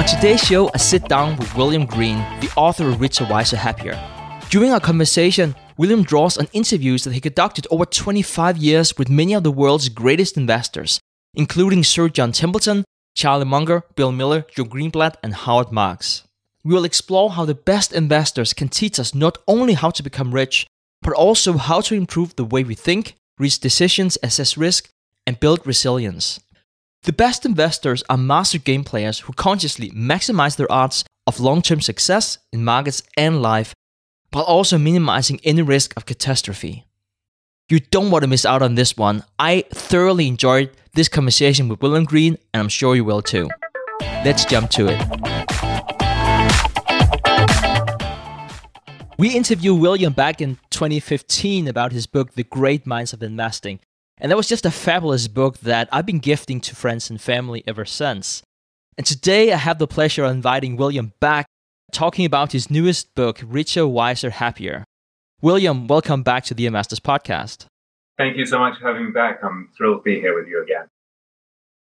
On today's show, I sit down with William Green, the author of Richer, Wiser, Happier. During our conversation, William draws on interviews that he conducted over 25 years with many of the world's greatest investors, including Sir John Templeton, Charlie Munger, Bill Miller, Joe Greenblatt, and Howard Marks. We will explore how the best investors can teach us not only how to become rich, but also how to improve the way we think, reach decisions, assess risk, and build resilience. The best investors are master game players who consciously maximize their odds of long-term success in markets and life, while also minimizing any risk of catastrophe. You don't want to miss out on this one. I thoroughly enjoyed this conversation with William Green, and I'm sure you will too. Let's jump to it. We interviewed William back in 2015 about his book, The Great Minds of Investing. And that was just a fabulous book that I've been gifting to friends and family ever since. And today I have the pleasure of inviting William back, talking about his newest book, Richer, Wiser, Happier. William, welcome back to the Investor's Podcast. Thank you so much for having me back. I'm thrilled to be here with you again.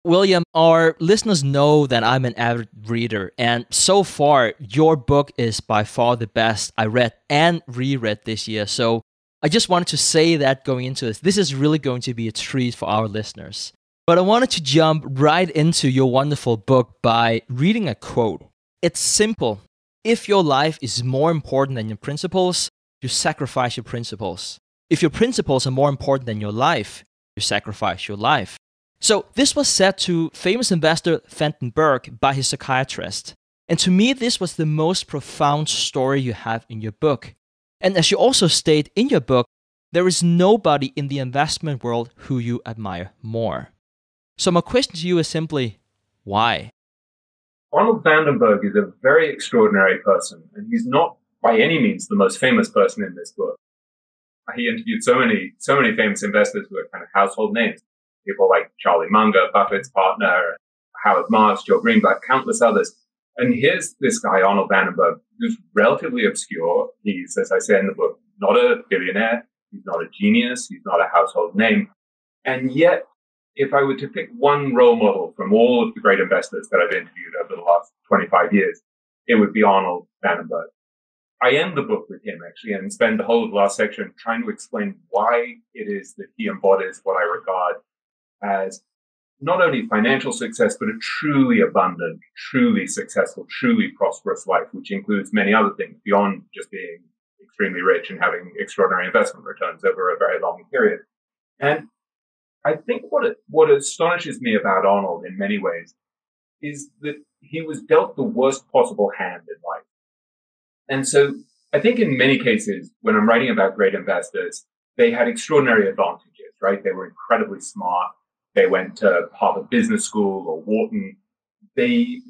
William, our listeners know that I'm an avid reader, and so far, your book is by far the best I read and reread this year. So I just wanted to say that going into this. This is really going to be a treat for our listeners. But I wanted to jump right into your wonderful book by reading a quote. It's simple. If your life is more important than your principles, you sacrifice your principles. If your principles are more important than your life, you sacrifice your life. So this was said to famous investor Fenton Burke by his psychiatrist. And to me, this was the most profound story you have in your book. And as you also state in your book, there is nobody in the investment world who you admire more. So my question to you is simply, why? Arnold Van Den Berg is a very extraordinary person, and he's not by any means the most famous person in this book. He interviewed so many famous investors who are kind of household names. People like Charlie Munger, Buffett's partner, Howard Marks, Joe Greenblatt, countless others. And here's this guy, Arnold Van Den Berg, who's relatively obscure. He's, as I say in the book, not a billionaire. He's not a genius. He's not a household name. And yet, if I were to pick one role model from all of the great investors that I've interviewed over the last 25 years, it would be Arnold Van Den Berg. I end the book with him, actually, and spend the whole of the last section trying to explain why it is that he embodies what I regard as not only financial success, but a truly abundant, truly successful, truly prosperous life, which includes many other things beyond just being extremely rich and having extraordinary investment returns over a very long period. And I think what astonishes me about Arnold in many ways is that he was dealt the worst possible hand in life. And so I think in many cases, when I'm writing about great investors, they had extraordinary advantages, right? They were incredibly smart. They went to Harvard Business School or Wharton. They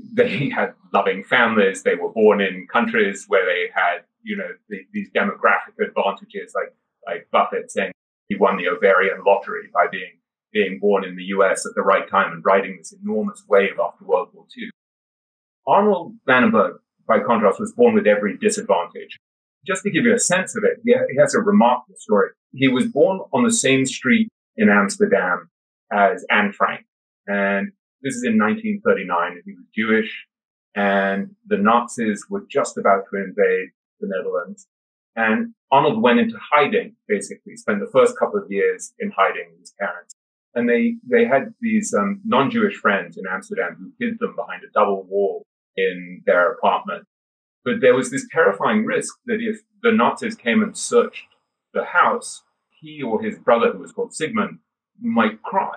had loving families. They were born in countries where they had, you know, these demographic advantages, like Buffett saying he won the ovarian lottery by being born in the US at the right time and riding this enormous wave after World War II. Arnold Van Den Berg, by contrast, was born with every disadvantage. Just to give you a sense of it, he has a remarkable story. He was born on the same street in Amsterdam as Anne Frank. And this is in 1939. He was Jewish, and the Nazis were just about to invade the Netherlands. And Arnold went into hiding, basically, spent the first couple of years in hiding with his parents. And they had these non-Jewish friends in Amsterdam who hid them behind a double wall in their apartment. But there was this terrifying risk that if the Nazis came and searched the house, he or his brother, who was called Sigmund, might cry,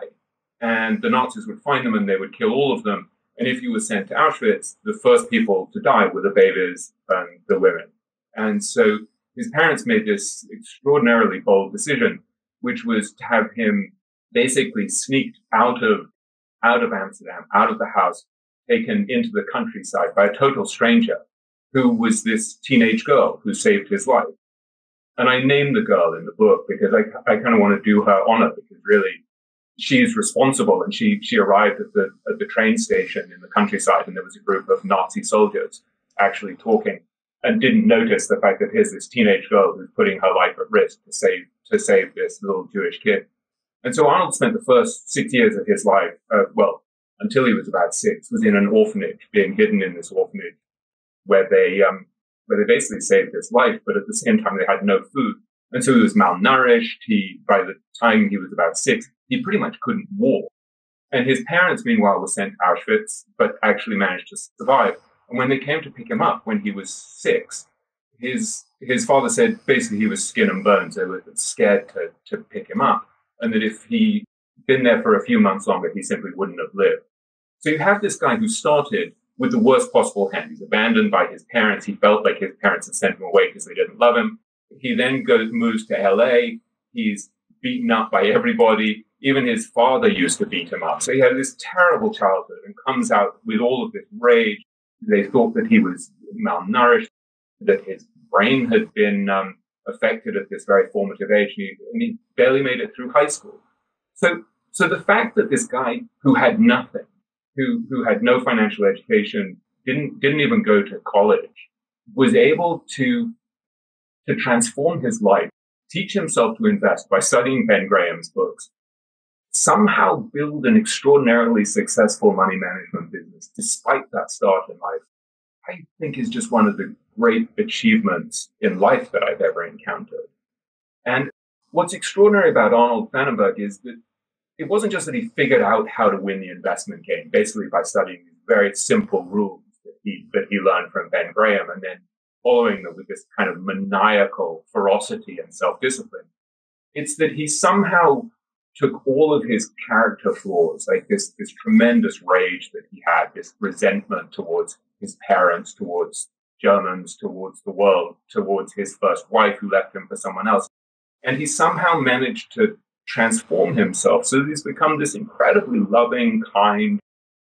and the Nazis would find them and they would kill all of them. And if you were sent to Auschwitz, the first people to die were the babies and the women. And so his parents made this extraordinarily bold decision, which was to have him basically sneaked out of Amsterdam, out of the house, taken into the countryside by a total stranger, who was this teenage girl who saved his life. And I named the girl in the book because I kind of want to do her honor, because really she's responsible. And she arrived at the train station in the countryside, and there was a group of Nazi soldiers actually talking, and didn't notice the fact that here's this teenage girl who's putting her life at risk to save this little Jewish kid. And so Arnold spent the first 6 years of his life, until he was about six, was in an orphanage, being hidden in this orphanage where they basically saved his life, but at the same time, they had no food. And so he was malnourished. By the time he was about six, he pretty much couldn't walk. And his parents, meanwhile, were sent to Auschwitz, but actually managed to survive. And when they came to pick him up when he was six, his father said basically he was skin and bones. They were scared to pick him up. And that if he'd been there for a few months longer, he simply wouldn't have lived. So you have this guy who started with the worst possible hand. He's abandoned by his parents. He felt like his parents had sent him away because they didn't love him. He then moves to LA. He's beaten up by everybody. Even his father used to beat him up. So he had this terrible childhood and comes out with all of this rage. They thought that he was malnourished, that his brain had been affected at this very formative age, and he barely made it through high school. So the fact that this guy who had nothing, who had no financial education, didn't even go to college, was able to transform his life, teach himself to invest by studying Ben Graham's books, somehow build an extraordinarily successful money management business despite that start in life, I think is just one of the great achievements in life that I've ever encountered. And what's extraordinary about Arnold Van den Berg is that it wasn't just that he figured out how to win the investment game, basically by studying these very simple rules that he learned from Ben Graham and then following them with this kind of maniacal ferocity and self-discipline. It's that he somehow took all of his character flaws, like this tremendous rage that he had, this resentment towards his parents, towards Germans, towards the world, towards his first wife who left him for someone else. And he somehow managed to transform himself so that he's become this incredibly loving, kind,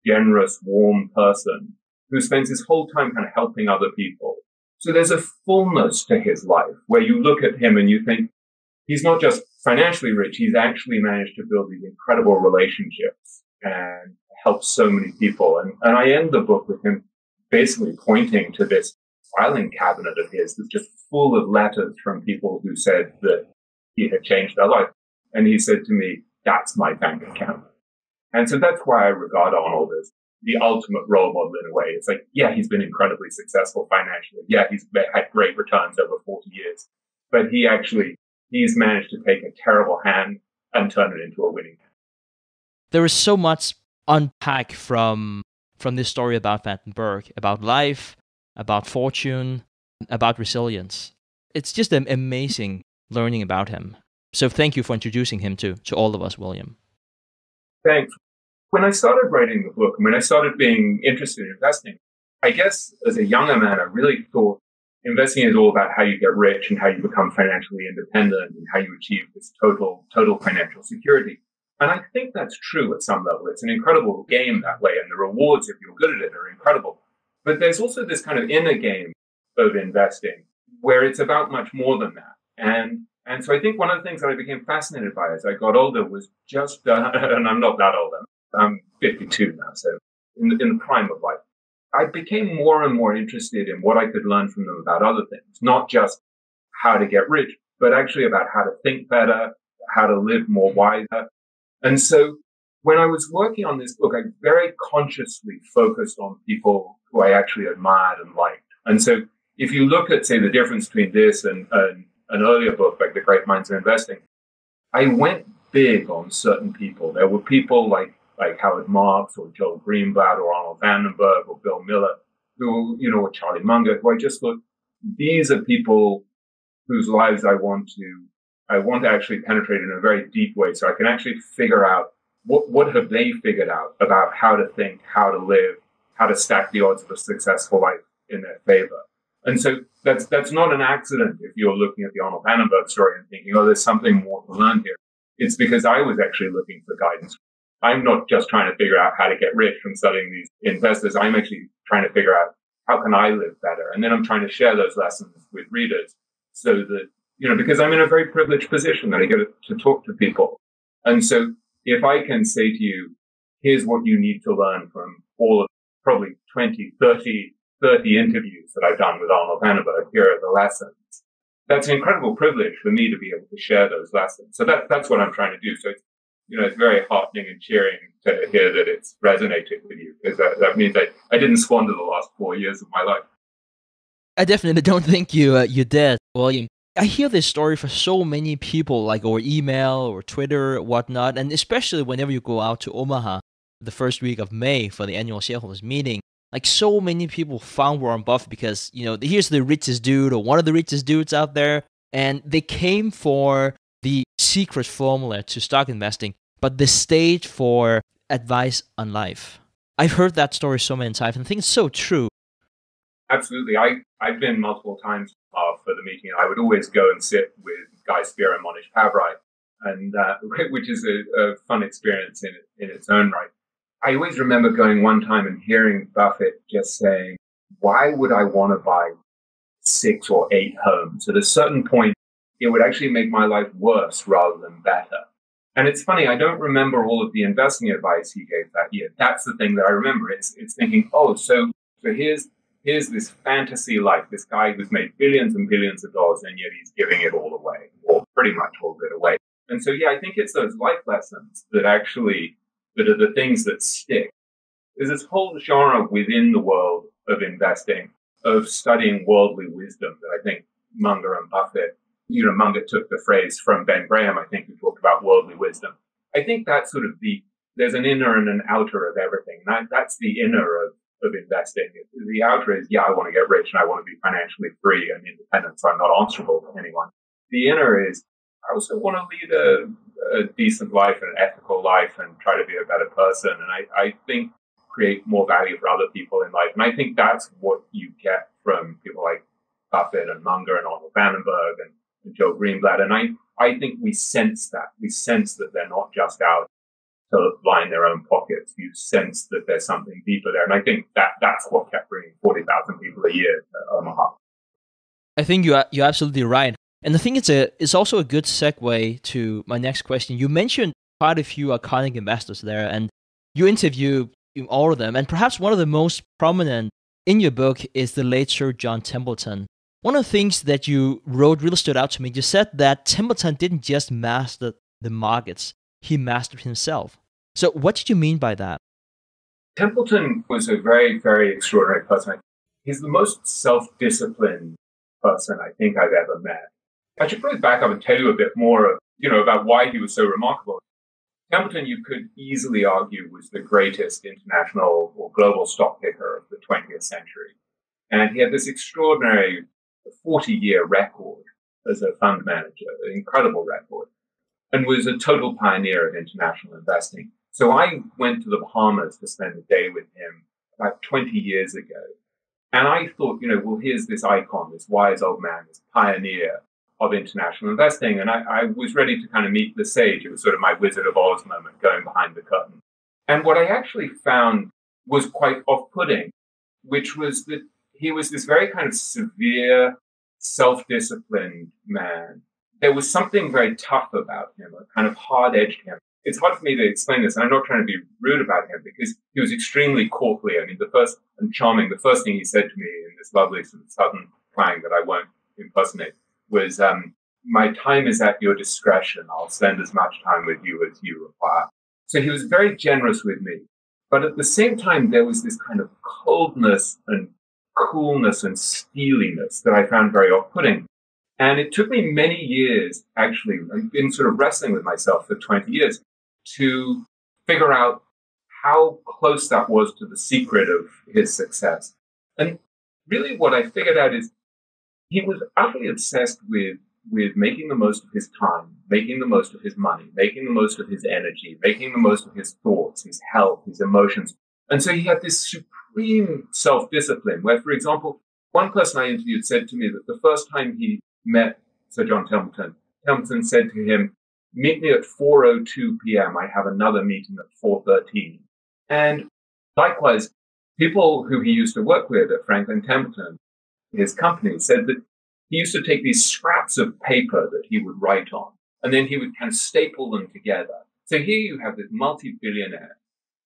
generous, warm person who spends his whole time kind of helping other people. So there's a fullness to his life where you look at him and you think, he's not just financially rich, he's actually managed to build these incredible relationships and help so many people. And I end the book with him basically pointing to this filing cabinet of his that's just full of letters from people who said that he had changed their life. And he said to me, that's my bank account. And so that's why I regard Arnold as the ultimate role model in a way. It's like, yeah, he's been incredibly successful financially. Yeah, he's had great returns over 40 years. But he's managed to take a terrible hand and turn it into a winning hand. There is so much unpack from this story about Van den Berg, about life, about fortune, about resilience. It's just amazing learning about him. So thank you for introducing him to all of us, William. Thanks. When I started writing the book, and when I started being interested in investing, I guess as a younger man, I really thought, investing is all about how you get rich and how you become financially independent and how you achieve this total financial security. And I think that's true at some level. It's an incredible game that way. And the rewards, if you're good at it, are incredible. But there's also this kind of inner game of investing where it's about much more than that. And so I think one of the things that I became fascinated by as I got older was just, and I'm not that old, I'm 52 now, so in the prime of life. I became more and more interested in what I could learn from them about other things, not just how to get rich, but actually about how to think better, how to live more wiser. And so when I was working on this book, I very consciously focused on people who I actually admired and liked. And so if you look at, say, the difference between this and an earlier book like The Great Minds of Investing, I went big on certain people. There were people like Howard Marks or Joe Greenblatt or Arnold Van den Berg or Bill Miller, who, or Charlie Munger, who I just thought, these are people whose lives I want to actually penetrate in a very deep way so I can actually figure out what have they figured out about how to think, how to live, how to stack the odds of a successful life in their favor. And so that's not an accident if you're looking at the Arnold Van den Berg story and thinking, oh, there's something more to learn here. It's because I was actually looking for guidance. I'm not just trying to figure out how to get rich from studying these investors. I'm actually trying to figure out how can I live better? And then I'm trying to share those lessons with readers so that, because I'm in a very privileged position that I get to talk to people. And so if I can say to you, here's what you need to learn from all of probably 30 interviews that I've done with Arnold Van den Berg, here are the lessons. That's an incredible privilege for me to be able to share those lessons. So that's what I'm trying to do. So you know, it's very heartening and cheering to hear that it's resonated with you, because that means I didn't squander the last 4 years of my life. I definitely don't think you did, William. I hear this story for so many people, like over email or Twitter, whatnot, and especially whenever you go out to Omaha the first week of May for the annual shareholders meeting. Like, so many people found Warren Buffett because, you know, here's the richest dude or one of the richest dudes out there, and they came for the secret formula to stock investing, but the stage for advice on life. I've heard that story so many times, and I think it's so true. Absolutely. I've been multiple times for the meeting. I would always go and sit with Guy Spier and Mohnish Pabrai, and, which is a fun experience in its own right. I always remember going one time and hearing Buffett just saying, why would I want to buy 6 or 8 homes? At a certain point, it would actually make my life worse rather than better. And it's funny, I don't remember all of the investing advice he gave that year. That's the thing that I remember. It's thinking, oh, so here's this fantasy life, this guy who's made billions and billions of dollars, and yet he's giving it all away, or pretty much all of it away. And so, yeah, I think it's those life lessons that are the things that stick. There's this whole genre within the world of investing, of studying worldly wisdom, that I think Munger and Buffett, you know, Munger took the phrase from Ben Graham, I think, who talked about worldly wisdom. I think that's sort of there's an inner and an outer of everything. That's the inner of investing. The outer is, yeah, I want to get rich and I want to be financially free and independent, so I'm not answerable to anyone. The inner is, I also want to lead a decent life and an ethical life and try to be a better person. And I think create more value for other people in life. And I think that's what you get from people like Buffett and Munger and Arnold Van Den Berg and Joe Greenblatt. And I think we sense that. We sense that they're not just out to line their own pockets. You sense that there's something deeper there. And I think that's what kept bringing 40,000 people a year to Omaha. I think you're absolutely right. And I think it's also a good segue to my next question. You mentioned quite a few iconic investors there, and you interview all of them. And perhaps one of the most prominent in your book is the late Sir John Templeton. One of the things that you wrote really stood out to me. You said that Templeton didn't just master the markets, he mastered himself. So what did you mean by that? Templeton was a very, very extraordinary person. He's the most self-disciplined person I think I've ever met. I should probably back up and tell you a bit more, you know, about why he was so remarkable. Templeton, you could easily argue, was the greatest international or global stock picker of the 20th century. And he had this extraordinary 40-year record as a fund manager, an incredible record, and was a total pioneer of international investing. So I went to the Bahamas to spend a day with him about 20 years ago. And I thought, you know, well, here's this icon, this wise old man, this pioneer of international investing. And I was ready to kind of meet the sage. It was sort of my Wizard of Oz moment, going behind the curtain. And what I actually found was quite off-putting, which was that he was this very kind of severe, self-disciplined man. There was something very tough about him, a kind of hard-edged him. It's hard for me to explain this, and I'm not trying to be rude about him, because he was extremely courtly. I mean, the first thing he said to me in this lovely sort of southern twang that I won't impersonate was, my time is at your discretion. I'll spend as much time with you as you require. So he was very generous with me. But at the same time, there was this kind of coldness and coolness and steeliness that I found very off-putting. And it took me many years, actually, I've been sort of wrestling with myself for 20 years, to figure out how close that was to the secret of his success. And really what I figured out is, he was utterly obsessed with making the most of his time, making the most of his money, making the most of his energy, making the most of his thoughts, his health, his emotions. And so he had this supreme self-discipline where, for example, one person I interviewed said to me that the first time he met Sir John Templeton, Templeton said to him, meet me at 4:02 p.m. I have another meeting at 4:13. And likewise, people who he used to work with at Franklin Templeton, his company, said that he used to take these scraps of paper that he would write on, and then he would kind of staple them together. So here you have this multi-billionaire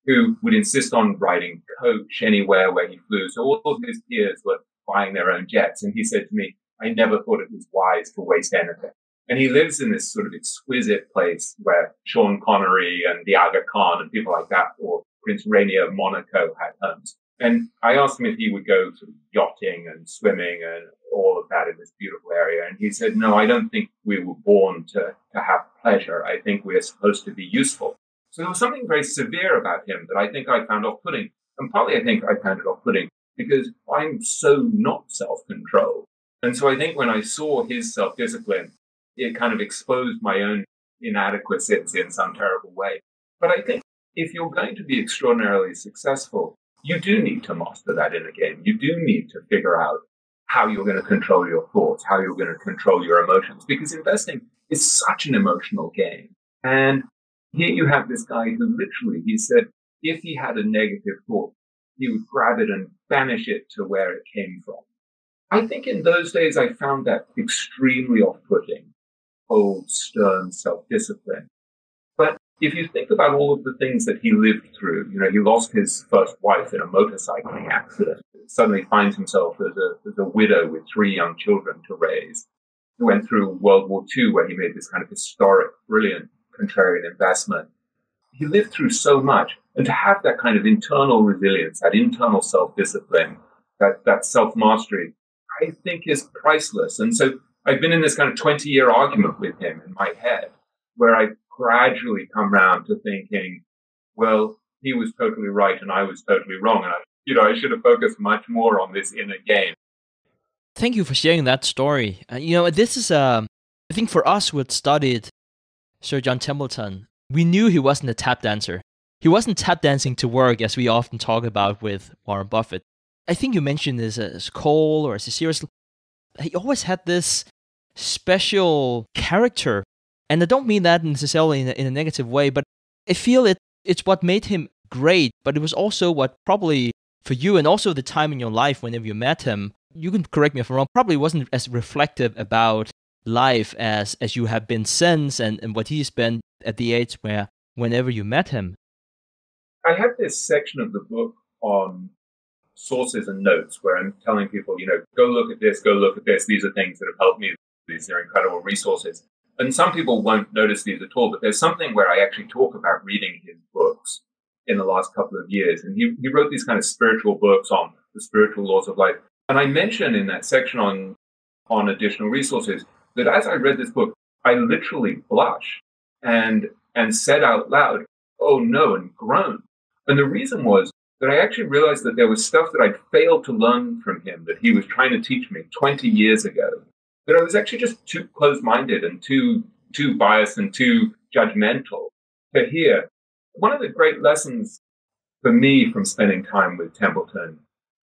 who would insist on riding coach anywhere where he flew. So all of his peers were buying their own jets. And he said to me, I never thought it was wise to waste anything. And he lives in this sort of exquisite place where Sean Connery and the Aga Khan and people like that, or Prince Rainier of Monaco, had homes. And I asked him if he would go to yachting and swimming and all of that in this beautiful area. And he said, no, I don't think we were born to have pleasure. I think we are supposed to be useful. So there was something very severe about him that I think I found off-putting. And partly I think I found it off-putting because I'm so not self-controlled. And so I think when I saw his self-discipline, it kind of exposed my own inadequacies in some terrible way. But I think if you're going to be extraordinarily successful, you do need to master that inner game. You do need to figure out how you're going to control your thoughts, how you're going to control your emotions, because investing is such an emotional game. And here you have this guy who literally, he said, if he had a negative thought, he would grab it and banish it to where it came from. I think in those days, I found that extremely off-putting, old, stern self-discipline. But if you think about all of the things that he lived through, you know, he lost his first wife in a motorcycling accident, suddenly finds himself as a widow with 3 young children to raise. He went through World War II, where he made this kind of historic, brilliant, contrarian investment. He lived through so much. And to have that kind of internal resilience, that internal self-discipline, that self-mastery, I think is priceless. And so I've been in this kind of 20-year argument with him in my head, where I gradually come round to thinking, well, he was totally right and I was totally wrong. And I should have focused much more on this inner game. Thank you for sharing that story. This is, I think for us who had studied Sir John Templeton, we knew he wasn't a tap dancer. He wasn't tap dancing to work, as we often talk about with Warren Buffett. I think you mentioned this as Cole or as a serious. He always had this special character. And I don't mean that necessarily in a negative way, but I feel it's what made him great. But it was also what probably for you and also the time in your life whenever you met him, you can correct me if I'm wrong, probably wasn't as reflective about life as you have been since and what he's been at the age where whenever you met him. I have this section of the book on sources and notes where I'm telling people, go look at this, go look at this. These are things that have helped me. These are incredible resources. And some people won't notice these at all, but there's something where I actually talk about reading his books in the last couple of years. And he wrote these kind of spiritual books on the spiritual laws of life. And I mentioned in that section on additional resources that as I read this book, I literally blushed and said out loud, oh no, and groaned. And the reason was that I actually realized that there was stuff that I'd failed to learn from him that he was trying to teach me 20 years ago, that I was actually just too closed-minded and too biased and too judgmental to hear. One of the great lessons for me from spending time with Templeton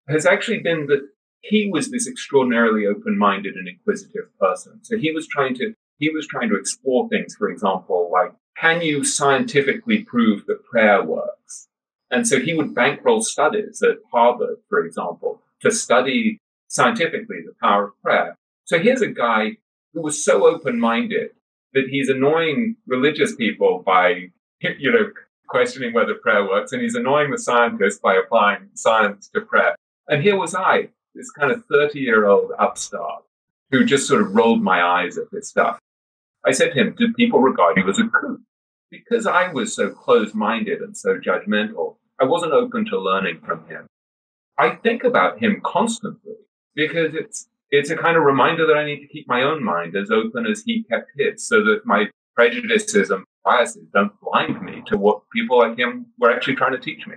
has actually been that he was this extraordinarily open-minded and inquisitive person. So he was trying to explore things, for example, like, can you scientifically prove that prayer works? And so he would bankroll studies at Harvard, for example, to study scientifically the power of prayer. So here's a guy who was so open-minded that he's annoying religious people by, questioning whether prayer works, and he's annoying the scientists by applying science to prayer. And here was I, this kind of 30-year-old upstart who just sort of rolled my eyes at this stuff. I said to him, did people regard you as a kook? Because I was so closed-minded and so judgmental, I wasn't open to learning from him. I think about him constantly because it's a kind of reminder that I need to keep my own mind as open as he kept his so that my prejudices and biases don't blind me to what people like him were actually trying to teach me.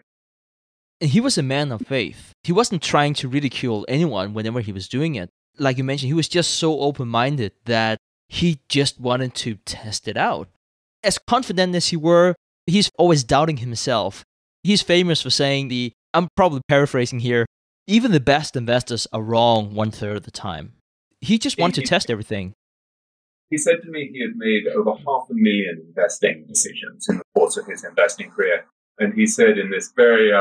He was a man of faith. He wasn't trying to ridicule anyone whenever he was doing it. Like you mentioned, he was just so open-minded that he just wanted to test it out. As confident as he were, he's always doubting himself. He's famous for saying I'm probably paraphrasing here, even the best investors are wrong 1/3 of the time. He just wanted to test everything. He said to me he had made over 500,000 investing decisions in the course of his investing career. And he said in this very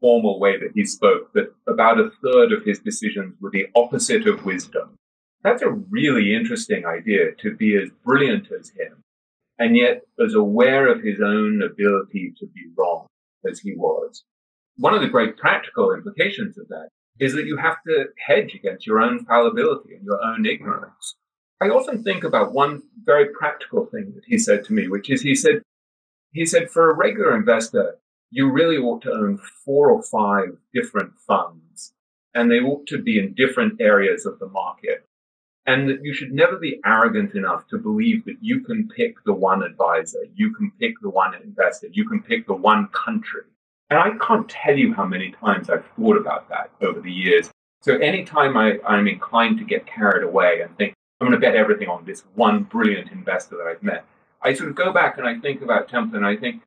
formal way that he spoke that about 1/3 of his decisions were the opposite of wisdom. That's a really interesting idea, to be as brilliant as him and yet as aware of his own ability to be wrong as he was. One of the great practical implications of that is that you have to hedge against your own fallibility and your own ignorance. I often think about one very practical thing that he said to me, which is he said, for a regular investor, you really ought to own 4 or 5 different funds, and they ought to be in different areas of the market. And that you should never be arrogant enough to believe that you can pick the one advisor, you can pick the one investor, you can pick the one country. And I can't tell you how many times I've thought about that over the years. So anytime I'm inclined to get carried away and think, I'm going to bet everything on this one brilliant investor that I've met, I sort of go back and I think about Templeton, and I think,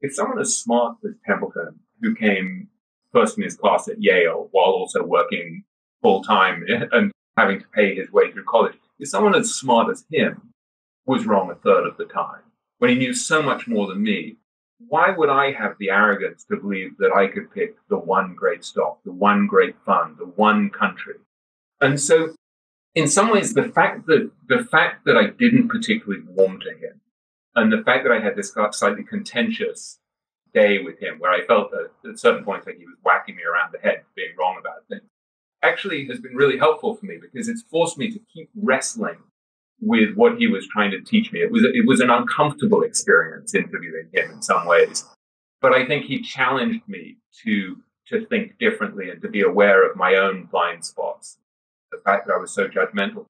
if someone as smart as Templeton, who came first in his class at Yale while also working full-time and having to pay his way through college, if someone as smart as him was wrong 1/3 of the time, when he knew so much more than me, why would I have the arrogance to believe that I could pick the one great stock, the one great fund, the one country? And so, in some ways, the fact that I didn't particularly warm to him, and the fact that I had this slightly contentious day with him, where I felt that at certain points like he was whacking me around the head for being wrong about things, actually has been really helpful for me, because it's forced me to keep wrestling with what he was trying to teach me. It was an uncomfortable experience interviewing him in some ways, but I think he challenged me to think differently and to be aware of my own blind spots. The fact that I was so judgmental.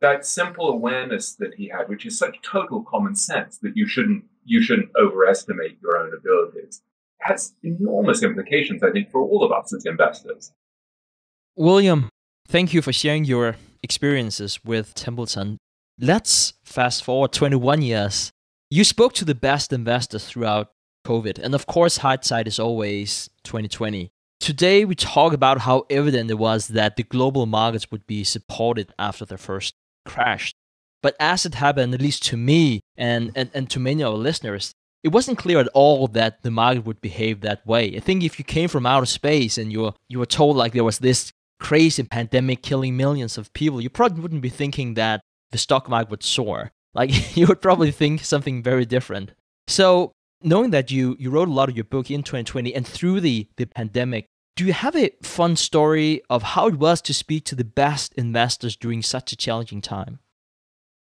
That simple awareness that he had, which is such total common sense that you shouldn't overestimate your own abilities, has enormous implications, I think, for all of us as investors. William, thank you for sharing your experiences with Templeton. Let's fast forward 21 years. You spoke to the best investors throughout COVID, and of course, hindsight is always 2020. Today, we talk about how evident it was that the global markets would be supported after the first crash. But as it happened, at least to me and to many of our listeners, it wasn't clear at all that the market would behave that way. I think if you came from outer space and you were told like there was this crazy pandemic killing millions of people, you probably wouldn't be thinking that the stock market would soar. Like you would probably think something very different. So knowing that you wrote a lot of your book in 2020 and through the pandemic, do you have a fun story of how it was to speak to the best investors during such a challenging time?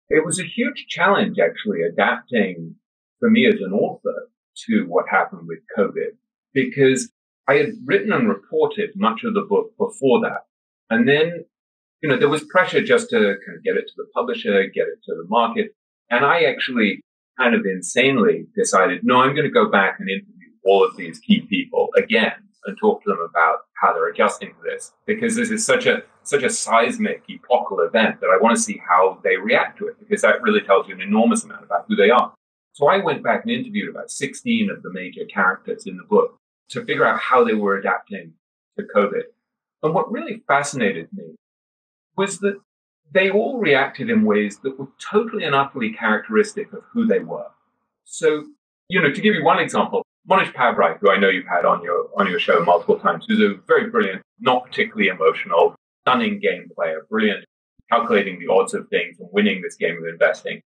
It was a huge challenge, actually, adapting for me as an author to what happened with COVID, because I had written and reported much of the book before that. And then, there was pressure just to kind of get it to the publisher, get it to the market. And I actually kind of insanely decided, no, I'm going to go back and interview all of these key people again and talk to them about how they're adjusting to this, because this is such a seismic, epochal event that I want to see how they react to it, because that really tells you an enormous amount about who they are. So I went back and interviewed about 16 of the major characters in the book to figure out how they were adapting to COVID. And what really fascinated me was that they all reacted in ways that were totally and utterly characteristic of who they were. So, to give you one example, Mohnish Pabrai, who I know you've had on your show multiple times, who's a very brilliant, not particularly emotional, stunning game player, brilliant, calculating the odds of things and winning this game of investing.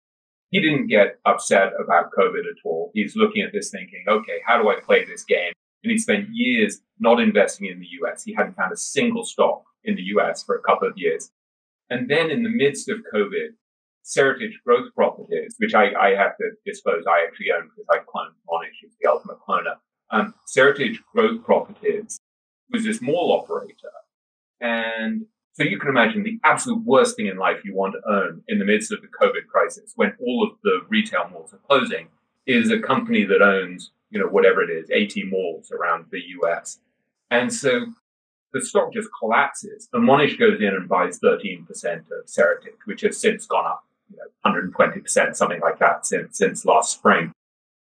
He didn't get upset about COVID at all. He's looking at this thinking, okay, how do I play this game? And he spent years not investing in the US. He hadn't found a single stock in the US for a couple of years. And then in the midst of COVID, Seritage Growth Properties, which I have to disclose I actually own because I cloned Mohnish, who's the ultimate cloner. Seritage Growth Properties was this mall operator. And so you can imagine the absolute worst thing in life you want to own in the midst of the COVID crisis, when all of the retail malls are closing, is a company that owns, whatever it is, 80 malls around the US. And so the stock just collapses, and Mohnish goes in and buys 13% of Seritage, which has since gone up 120%, something like that, since last spring.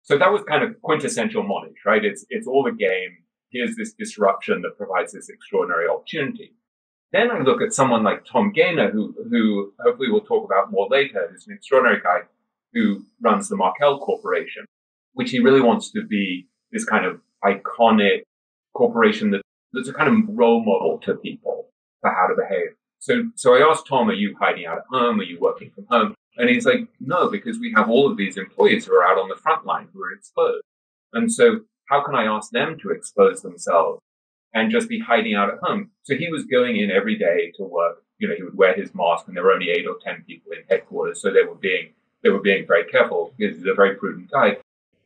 So that was kind of quintessential Mohnish, right? It's all a game. Here's this disruption that provides this extraordinary opportunity. Then I look at someone like Tom Gayner, who hopefully we'll talk about more later, who's an extraordinary guy who runs the Markel Corporation, which he really wants to be this kind of iconic corporation that's a kind of role model to people for how to behave. So I asked Tom, are you hiding out at home? Are you working from home? And he's like, no, because we have all of these employees who are out on the front line who are exposed. And so how can I ask them to expose themselves and just be hiding out at home? So he was going in every day to work you know, he would wear his mask, and there were only 8 or 10 people in headquarters, so they were being very careful because he's a very prudent guy.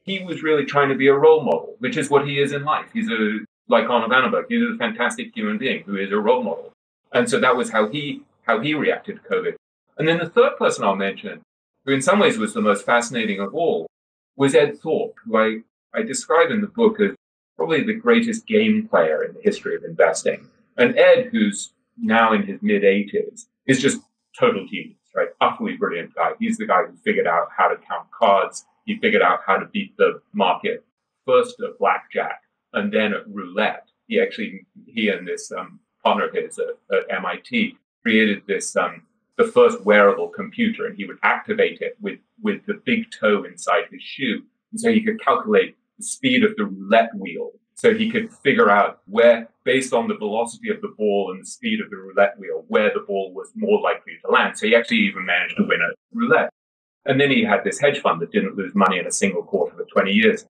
He was really trying to be a role model, which is what he is in life. He's a, like Arnold Van Den Berg, he's a fantastic human being who is a role model. And so that was how he reacted to COVID. And then the third person I'll mention, who in some ways was the most fascinating of all, was Ed Thorpe, who I describe in the book as probably the greatest game player in the history of investing. And Ed, who's now in his mid-80s, is just total genius, right? Utterly brilliant guy. He's the guy who figured out how to count cards. He figured out how to beat the market first at blackjack and then at roulette. He and this partner of his at MIT created this the first wearable computer, and he would activate it with the big toe inside his shoe. And so he could calculate the speed of the roulette wheel. So he could figure out where, based on the velocity of the ball and the speed of the roulette wheel, where the ball was more likely to land. So he actually even managed to win at roulette. And then he had this hedge fund that didn't lose money in a single quarter for 20 years.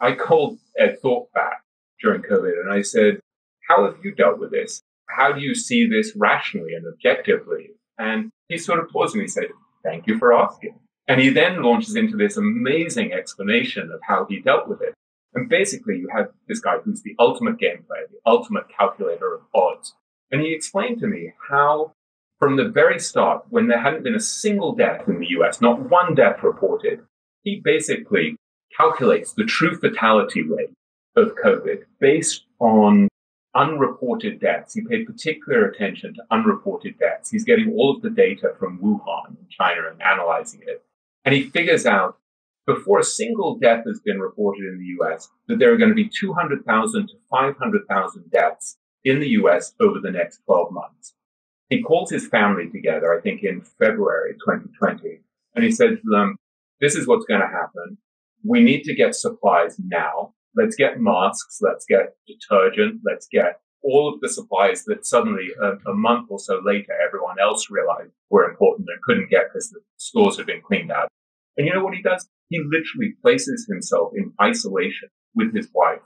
I called Ed Thorpe back during COVID and I said, how have you dealt with this? How do you see this rationally and objectively? And he sort of paused and he said, thank you for asking. And he then launches into this amazing explanation of how he dealt with it. And basically, you have this guy who's the ultimate game player, the ultimate calculator of odds. And he explained to me how, from the very start, when there hadn't been a single death in the US, not one death reported, he basically calculates the true fatality rate of COVID based on unreported deaths. He paid particular attention to unreported deaths. He's getting all of the data from Wuhan in China and analyzing it. And he figures out, before a single death has been reported in the US, that there are going to be 200,000 to 500,000 deaths in the US over the next 12 months. He calls his family together, I think, in February 2020, and he said to them, this is what's going to happen. We need to get supplies now. Let's get masks. Let's get detergent. Let's get all of the supplies that suddenly a month or so later, everyone else realized were important and couldn't get because the stores had been cleaned out. And you know what he does? He literally places himself in isolation with his wife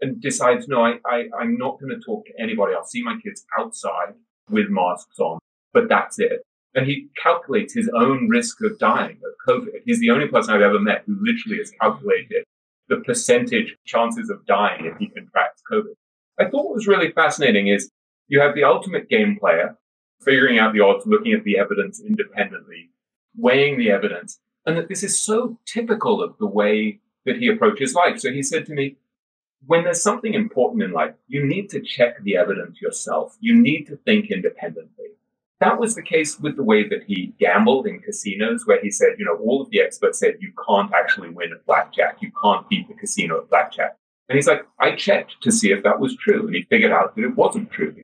and decides, no, I'm not going to talk to anybody. I'll see my kids outside with masks on, but that's it. And he calculates his own risk of dying of COVID. He's the only person I've ever met who literally has calculated the percentage chances of dying if he contracts COVID. I thought what was really fascinating is you have the ultimate game player figuring out the odds, looking at the evidence independently, weighing the evidence, and that this is so typical of the way that he approaches life. So he said to me, when there's something important in life, you need to check the evidence yourself. You need to think independently. That was the case with the way that he gambled in casinos, where he said, you know, all of the experts said you can't actually win at blackjack. You can't beat the casino at blackjack. And he's like, I checked to see if that was true. And he figured out that it wasn't true.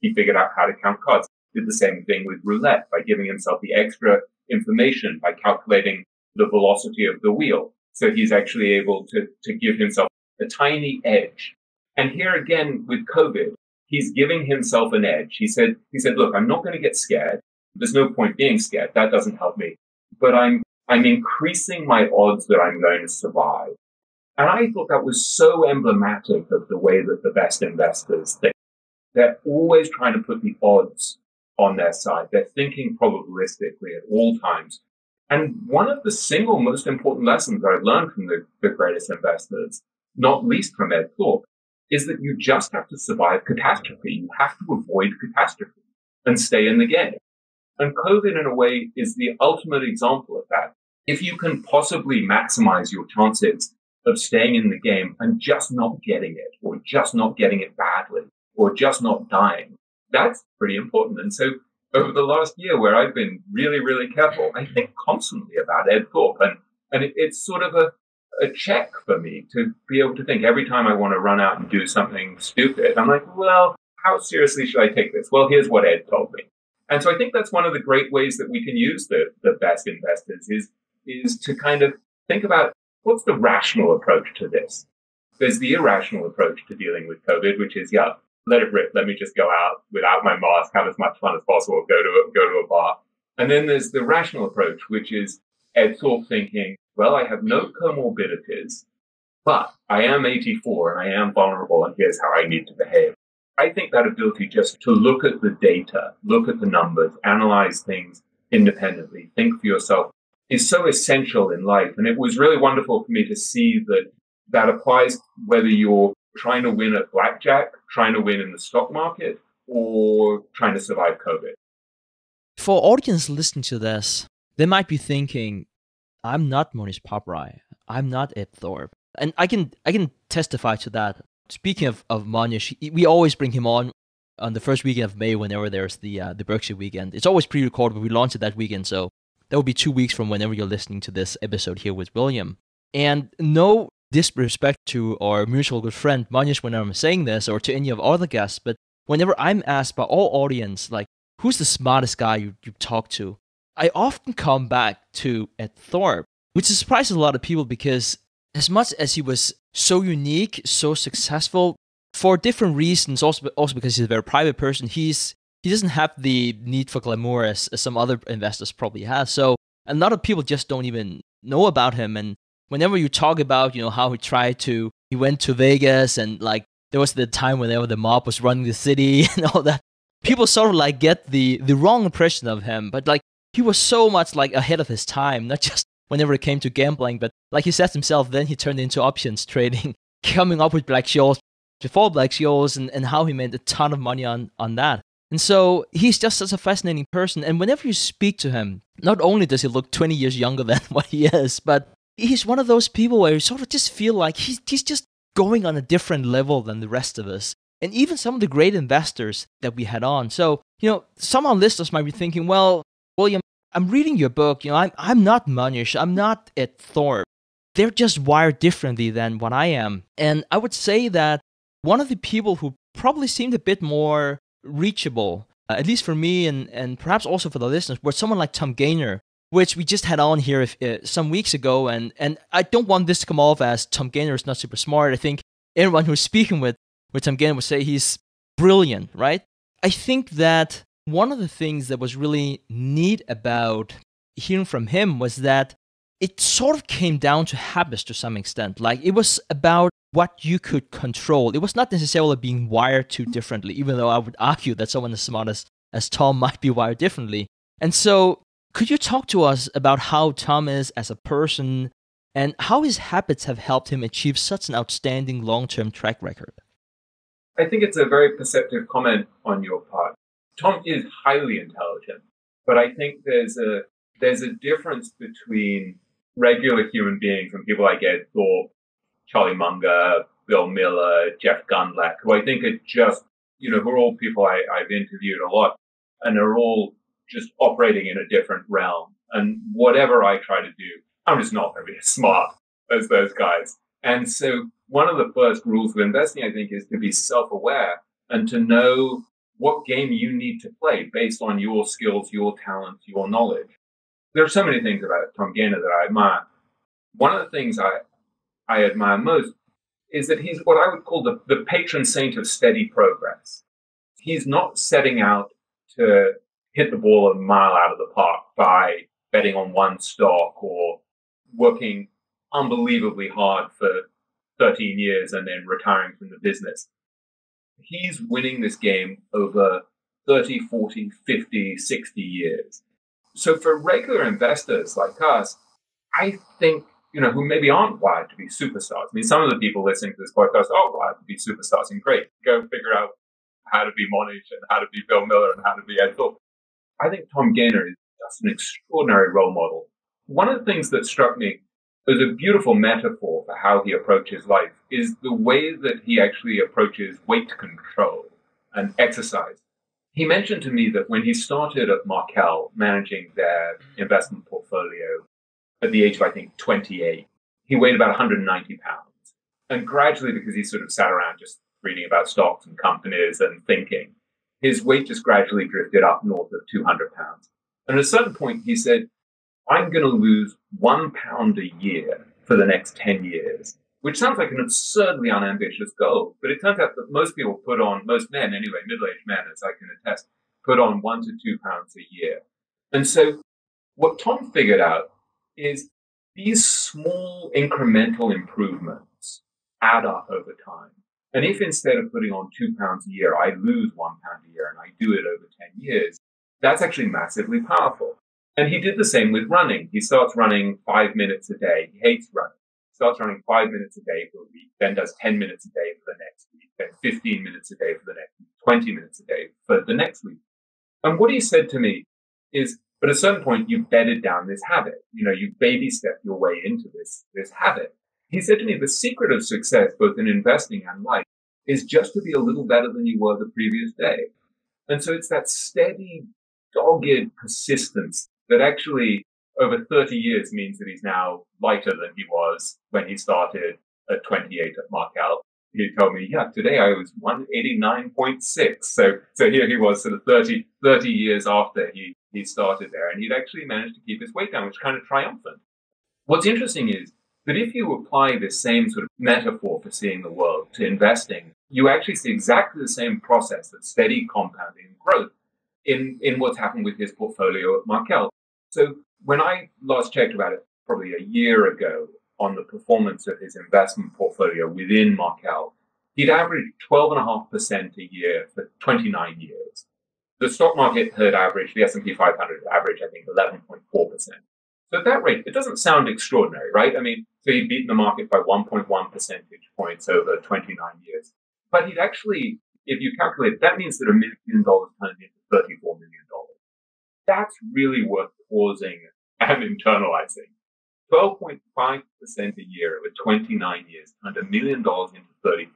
He figured out how to count cards. Did the same thing with roulette by giving himself the extra information by calculating the velocity of the wheel. So he's actually able to give himself a tiny edge. And here again with COVID, he's giving himself an edge. He said, look, I'm not going to get scared. There's no point being scared. That doesn't help me. But I'm increasing my odds that I'm going to survive. And I thought that was so emblematic of the way that the best investors think. They're always trying to put the odds on their side. They're thinking probabilistically at all times. And one of the single most important lessons I've learned from the greatest investors, not least from Ed Thorpe, is that you just have to survive catastrophe. You have to avoid catastrophe and stay in the game. And COVID, in a way, is the ultimate example of that. If you can possibly maximize your chances of staying in the game and just not getting it, or just not getting it badly, or just not dying, that's pretty important. And so over the last year, where I've been really, really careful, I think constantly about Ed Thorpe. And it's sort of a check for me to be able to think every time I want to run out and do something stupid. I'm like, well, how seriously should I take this? Well, here's what Ed told me. And so I think that's one of the great ways that we can use the best investors is to kind of think about what's the rational approach to this. There's the irrational approach to dealing with COVID, which is, yeah, let it rip. Let me just go out without my mask, have as much fun as possible, go to a bar. And then there's the rational approach, which is Ed Thorpe thinking, well, I have no comorbidities, but I am 84 and I am vulnerable, and here's how I need to behave. I think that ability just to look at the data, look at the numbers, analyze things independently, think for yourself, is so essential in life. And it was really wonderful for me to see that that applies whether you're trying to win at blackjack, trying to win in the stock market, or trying to survive COVID. For audience listening to this, they might be thinking, I'm not Mohnish Pabrai. I'm not Ed Thorpe. And I can testify to that. Speaking of Mohnish, we always bring him on the first weekend of May whenever there's the Berkshire weekend. It's always pre-recorded, but we launch it that weekend. So that will be 2 weeks from whenever you're listening to this episode here with William. And no disrespect to our mutual good friend Mohnish when I'm saying this, or to any of our other guests, but whenever I'm asked by all audience, like, who's the smartest guy you talk to? I often come back to Ed Thorpe, which surprises a lot of people because as much as he was so unique, so successful, for different reasons, also because he's a very private person, he doesn't have the need for glamour as some other investors probably have. So a lot of people just don't even know about him. And whenever you talk about, you know, how he went to Vegas and like there was the time whenever the mob was running the city and all that, people sort of like get the wrong impression of him. But like he was so much like ahead of his time, not just whenever it came to gambling, but like he says himself, then he turned into options trading, coming up with Black Scholes before Black Scholes and how he made a ton of money on that. And so he's just such a fascinating person. And whenever you speak to him, not only does he look 20 years younger than what he is, but he's one of those people where you sort of just feel like he's just going on a different level than the rest of us. And even some of the great investors that we had on. So, you know, some of our listeners might be thinking, well, William, I'm reading your book, you know, I'm not Mohnish, I'm not Ed Thorpe. They're just wired differently than what I am. And I would say that one of the people who probably seemed a bit more reachable, at least for me and perhaps also for the listeners, was someone like Tom Gayner, which we just had on here some weeks ago. And I don't want this to come off as Tom Gayner is not super smart. I think everyone who's speaking with Tom Gayner would say he's brilliant, right? I think that one of the things that was really neat about hearing from him was that it sort of came down to habits to some extent. Like it was about what you could control. It was not necessarily being wired too differently, even though I would argue that someone as smart as Tom might be wired differently. And so could you talk to us about how Tom is as a person and how his habits have helped him achieve such an outstanding long-term track record? I think it's a very perceptive comment on your part. Tom is highly intelligent, but I think there's a difference between regular human beings and people like Ed Thorpe, Charlie Munger, Bill Miller, Jeff Gundlach, who I think are just, you know, who are all people I've interviewed a lot and are all just operating in a different realm. And whatever I try to do, I'm just not going to be as smart as those guys. And so one of the first rules of investing, I think, is to be self-aware and to know what game you need to play based on your skills, your talents, your knowledge. There are so many things about Tom Gayner that I admire. One of the things I admire most is that he's what I would call the patron saint of steady progress. He's not setting out to hit the ball a mile out of the park by betting on one stock or working unbelievably hard for 13 years and then retiring from the business. He's winning this game over 30, 40, 50, 60 years. So for regular investors like us, I think, you know, who maybe aren't wired to be superstars. I mean, some of the people listening to this podcast are wired to be superstars, and great, go figure out how to be Mohnish and how to be Bill Miller and how to be Ed Thorpe. I think Tom Gayner is just an extraordinary role model. One of the things that struck me as a beautiful metaphor for how he approaches life is the way that he actually approaches weight control and exercise. He mentioned to me that when he started at Markel managing their investment portfolio at the age of, I think, 28, he weighed about 190 pounds. And gradually, because he sort of sat around just reading about stocks and companies and thinking, his weight just gradually drifted up north of 200 pounds. And at a certain point, he said, I'm going to lose 1 pound a year for the next 10 years, which sounds like an absurdly unambitious goal. But it turns out that most people put on, most men anyway, middle-aged men, as I can attest, put on 1 to 2 pounds a year. And so what Tom figured out is these small incremental improvements add up over time. And if instead of putting on 2 pounds a year, I lose 1 pound a year and I do it over 10 years, that's actually massively powerful. And he did the same with running. He starts running 5 minutes a day. He hates running. Starts running 5 minutes a day for a week, then does 10 minutes a day for the next week, then 15 minutes a day for the next week, 20 minutes a day for the next week. And what he said to me is, but at a certain point, you've bedded down this habit. You know, you baby step your way into this habit. He said to me, the secret of success, both in investing and life, is just to be a little better than you were the previous day. And so it's that steady, dogged persistence that actually over 30 years means that he's now lighter than he was when he started at 28 at Markel. He told me, yeah, today I was 189.6. So here he was sort of 30 years after he started there. And he'd actually managed to keep his weight down, which is kind of triumphant. What's interesting is that if you apply this same sort of metaphor for seeing the world to investing, you actually see exactly the same process of steady compounding growth in what's happened with his portfolio at Markel. So when I last checked about it probably a year ago on the performance of his investment portfolio within Markel, he'd averaged 12.5% a year for 29 years. The stock market had averaged, the S&P 500 averaged, I think, 11.4%. So at that rate, it doesn't sound extraordinary, right? I mean, so he'd beaten the market by 1.1 percentage points over 29 years. But he'd actually, if you calculate, that means that $1 million turned into $34 million. That's really worth pausing and internalizing. 12.5% a year over 29 years turned $1 million into $34 million.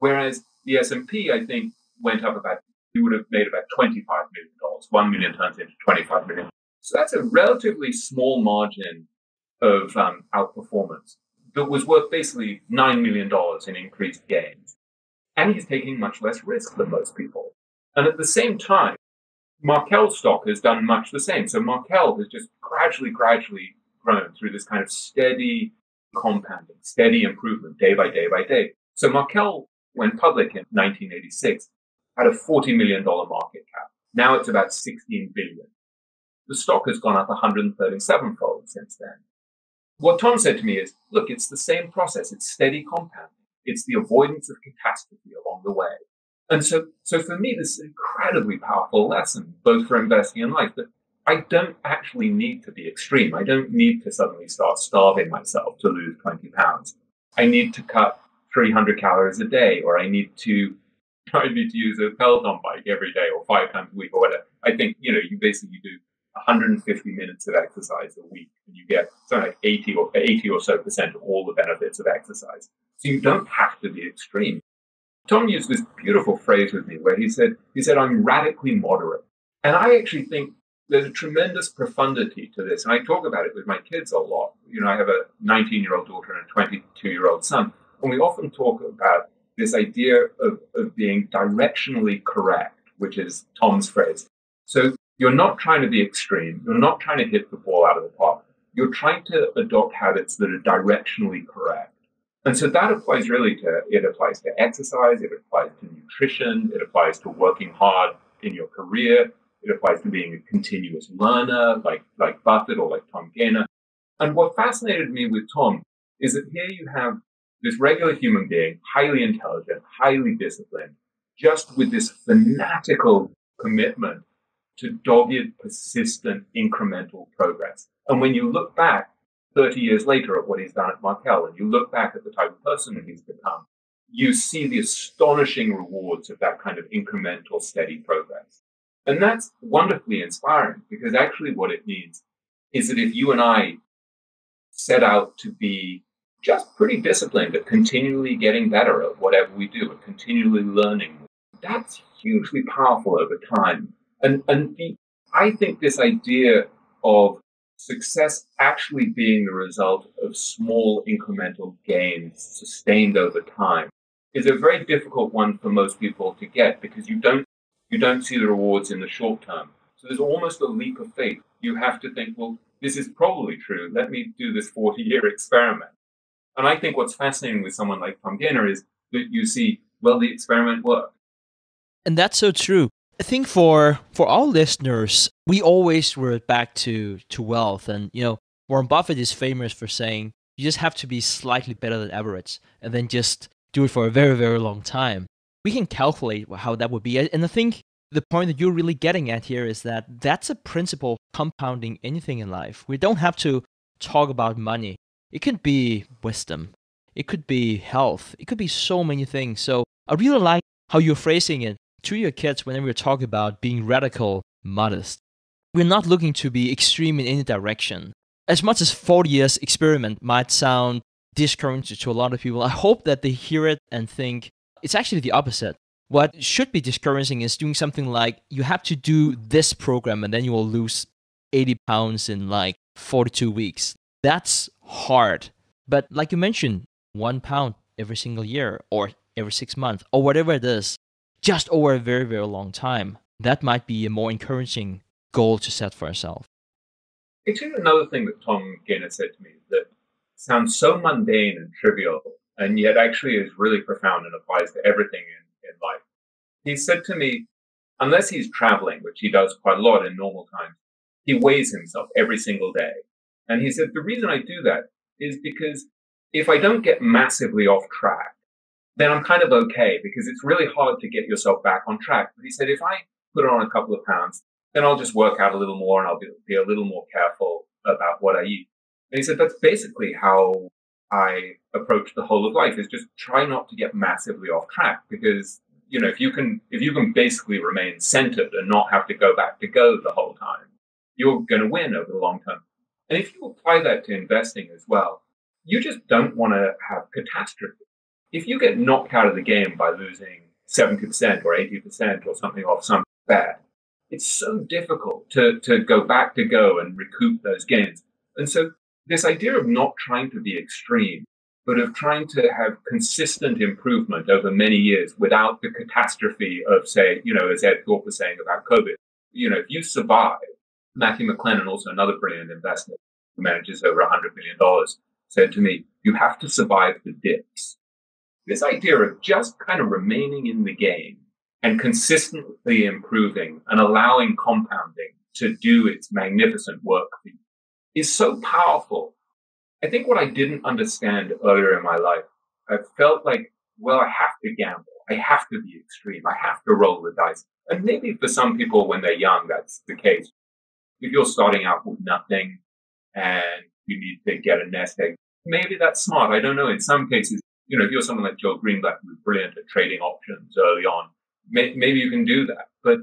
Whereas the S&P, I think, went up about, he would have made about $25 million. $1 million turns into $25 million. So that's a relatively small margin of outperformance that was worth basically $9 million in increased gains. And he's taking much less risk than most people. And at the same time, Markel stock has done much the same. So Markel has just gradually grown through this kind of steady compounding, steady improvement day by day by day. So Markel went public in 1986, had a $40 million market cap. Now it's about $16 billion. The stock has gone up 137-fold since then. What Tom said to me is, look, it's the same process. It's steady compounding. It's the avoidance of catastrophe along the way. And so for me, this is an incredibly powerful lesson, both for investing and life, that I don't actually need to be extreme. I don't need to suddenly start starving myself to lose 20 pounds. I need to cut 300 calories a day, or I need to use a Peloton bike every day or 5 times a week or whatever. I think, you know, you basically do 150 minutes of exercise a week and you get something like 80 or so percent of all the benefits of exercise. So you don't have to be extreme. Tom used this beautiful phrase with me where he said, I'm radically moderate. And I actually think there's a tremendous profundity to this. And I talk about it with my kids a lot. You know, I have a 19-year-old daughter and a 22-year-old son. And we often talk about this idea of being directionally correct, which is Tom's phrase. So you're not trying to be extreme. You're not trying to hit the ball out of the park. You're trying to adopt habits that are directionally correct. And so that applies really to, it applies to exercise, it applies to nutrition, it applies to working hard in your career, it applies to being a continuous learner like Buffett or like Tom Gayner. And what fascinated me with Tom is that here you have this regular human being, highly intelligent, highly disciplined, just with this fanatical commitment to dogged, persistent, incremental progress. And when you look back, 30 years later of what he's done at Markel, and you look back at the type of person he's become, you see the astonishing rewards of that kind of incremental, steady progress. And that's wonderfully inspiring, because actually what it means is that if you and I set out to be just pretty disciplined at continually getting better at whatever we do, at continually learning, that's hugely powerful over time. And I think this idea of success actually being the result of small incremental gains sustained over time is a very difficult one for most people to get, because you don't see the rewards in the short term. So there's almost a leap of faith. You have to think, well, this is probably true. Let me do this 40-year experiment. And I think what's fascinating with someone like Tom Gayner is that you see, well, the experiment worked. And that's so true. I think for our listeners, we always revert back to wealth. And, you know, Warren Buffett is famous for saying, you just have to be slightly better than average and then just do it for a very, very long time, we can calculate how that would be. And I think the point that you're really getting at here is that that's a principle compounding anything in life. We don't have to talk about money. It could be wisdom. It could be health. It could be so many things. So I really like how you're phrasing it to your kids whenever you're talking about being radical, modest. We're not looking to be extreme in any direction. As much as 40 years experiment might sound discouraging to a lot of people, I hope that they hear it and think it's actually the opposite. What should be discouraging is doing something like you have to do this program and then you will lose 80 pounds in like 42 weeks. That's hard. But like you mentioned, 1 pound every single year or every 6 months or whatever it is, just over a very, very long time. That might be a more encouraging goal to set for ourselves. Actually, another thing that Tom Gayner said to me that sounds so mundane and trivial, and yet actually is really profound and applies to everything in life. He said to me, unless he's traveling, which he does quite a lot in normal times, he weighs himself every single day. And he said, the reason I do that is because if I don't get massively off track, then I'm kind of okay, because it's really hard to get yourself back on track. But he said, if I put on a couple of pounds, then I'll just work out a little more and I'll be a little more careful about what I eat. And he said, that's basically how I approach the whole of life, is just try not to get massively off track, because, you know, if you can basically remain centered and not have to go back to go the whole time, you're going to win over the long term. And if you apply that to investing as well, you just don't want to have catastrophe. If you get knocked out of the game by losing 70% or 80% or something off some bet, it's so difficult to go back to go and recoup those gains. And so this idea of not trying to be extreme, but of trying to have consistent improvement over many years without the catastrophe of, say, you know, as Ed Thorpe was saying about COVID, you know, if you survive, Matthew McLennan, also another brilliant investor who manages over $100 million, said to me, you have to survive the dips. This idea of just kind of remaining in the game and consistently improving and allowing compounding to do its magnificent work for you is so powerful. I think what I didn't understand earlier in my life, I felt like, well, I have to gamble. I have to be extreme. I have to roll the dice. And maybe for some people when they're young, that's the case. If you're starting out with nothing and you need to get a nest egg, maybe that's smart. I don't know. In some cases, you know, if you're someone like Joe Greenblatt, who's brilliant at trading options early on, maybe you can do that. But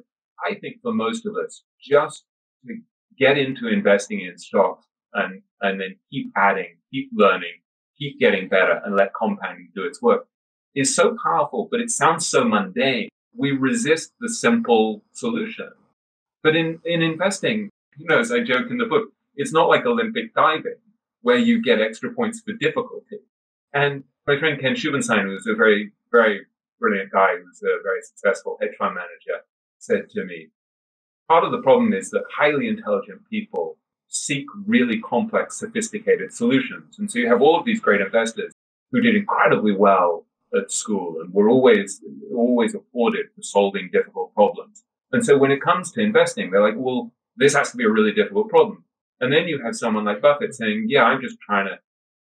I think for most of us, just to get into investing in stocks and then keep adding, keep learning, keep getting better and let compounding do its work is so powerful, but it sounds so mundane. We resist the simple solution. But in investing, you know, as I joke in the book, it's not like Olympic diving where you get extra points for difficulty. And my friend Ken Shubin Stein, who's a very, very brilliant guy, who's a very successful hedge fund manager, said to me, part of the problem is that highly intelligent people seek really complex, sophisticated solutions. And so you have all of these great investors who did incredibly well at school and were always applauded for solving difficult problems. And so when it comes to investing, they're like, well, this has to be a really difficult problem. And then you have someone like Buffett saying, yeah, I'm just trying to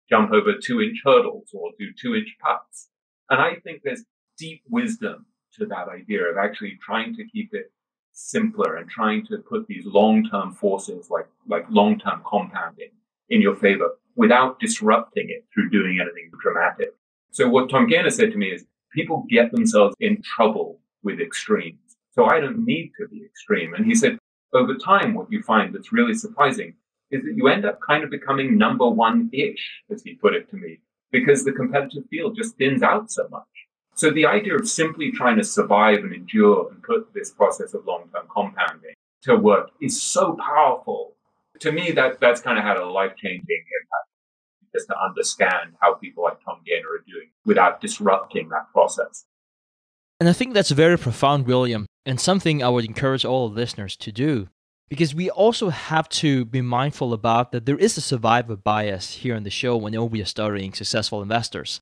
jump over 2-inch hurdles or do 2-inch putts. And I think there's deep wisdom to that idea of actually trying to keep it simpler and trying to put these long-term forces like long-term compounding in your favor without disrupting it through doing anything dramatic. So what Tom Gayner said to me is people get themselves in trouble with extremes. So I don't need to be extreme. And he said, over time, what you find that's really surprising is that you end up kind of becoming number one-ish, as he put it to me, because the competitive field just thins out so much. So the idea of simply trying to survive and endure and put this process of long-term compounding to work is so powerful. To me, that's kind of had a life-changing impact, just to understand how people like Tom Gayner are doing without disrupting that process. And I think that's very profound, William, and something I would encourage all listeners to do, because we also have to be mindful about that there is a survivor bias here on the show whenever we are studying successful investors.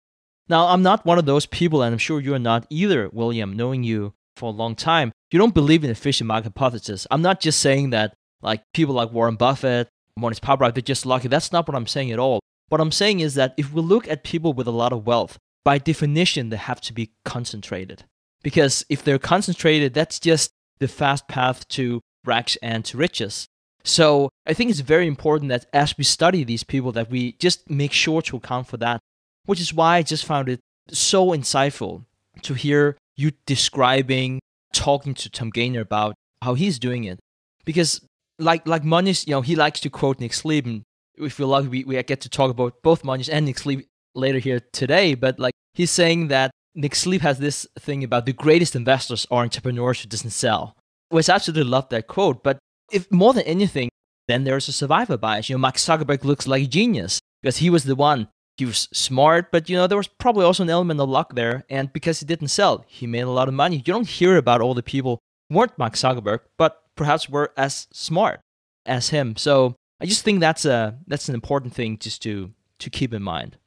Now, I'm not one of those people, and I'm sure you're not either, William, knowing you for a long time. You don't believe in the efficient market hypothesis. I'm not just saying that like people like Warren Buffett, Mohnish Pabrai, they're just lucky. That's not what I'm saying at all. What I'm saying is that if we look at people with a lot of wealth, by definition, they have to be concentrated. Because if they're concentrated, that's just the fast path to rags and to riches. So I think it's very important that as we study these people, that we just make sure to account for that, which is why I just found it so insightful to hear you describing, talking to Tom Gayner about how he's doing it. Because like Mohnish, you know, he likes to quote Nick Sleep, and if we're lucky, we get to talk about both Mohnish and Nick Sleep later here today, but like he's saying that Nick Sleep has this thing about the greatest investors are entrepreneurs who doesn't sell, which I absolutely love that quote. But if more than anything, then there's a survivor bias. You know, Mark Zuckerberg looks like a genius because he was the one. He was smart, but you know, there was probably also an element of luck there. And because he didn't sell, he made a lot of money. You don't hear about all the people who weren't Mark Zuckerberg, but perhaps were as smart as him. So I just think that's an important thing just to keep in mind.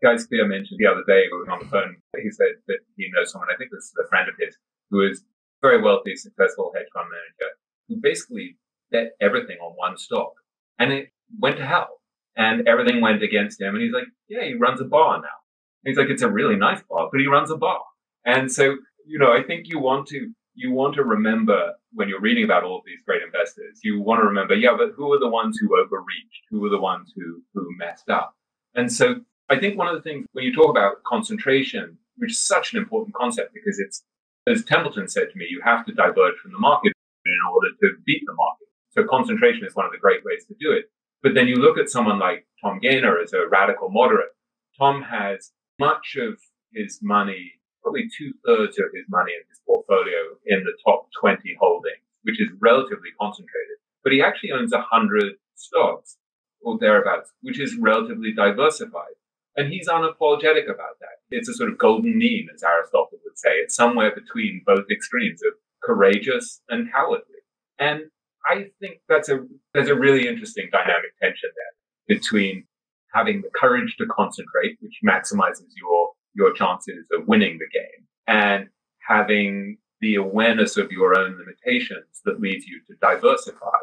Guy Spier mentioned the other day, we were on the phone, he said that he knows someone, I think this is a friend of his, who is a very wealthy, successful hedge fund manager, who basically bet everything on one stock. And it went to hell. And everything went against him. And he's like, yeah, he runs a bar now. And he's like, it's a really nice bar, but he runs a bar. And so, you know, I think you want to remember when you're reading about all of these great investors, you want to remember, yeah, but who are the ones who overreached? Who are the ones who messed up? And so I think one of the things when you talk about concentration, which is such an important concept, because it's, as Templeton said to me, you have to diverge from the market in order to beat the market. So concentration is one of the great ways to do it. But then you look at someone like Tom Gayner as a radical moderate. Tom has much of his money, probably 2/3 of his money in his portfolio in the top 20 holdings, which is relatively concentrated. But he actually owns 100 stocks or thereabouts, which is relatively diversified. And he's unapologetic about that. It's a sort of golden mean, as Aristotle would say. It's somewhere between both extremes of courageous and cowardly. And I think there's a really interesting dynamic tension there between having the courage to concentrate, which maximizes your chances of winning the game, and having the awareness of your own limitations that leads you to diversify.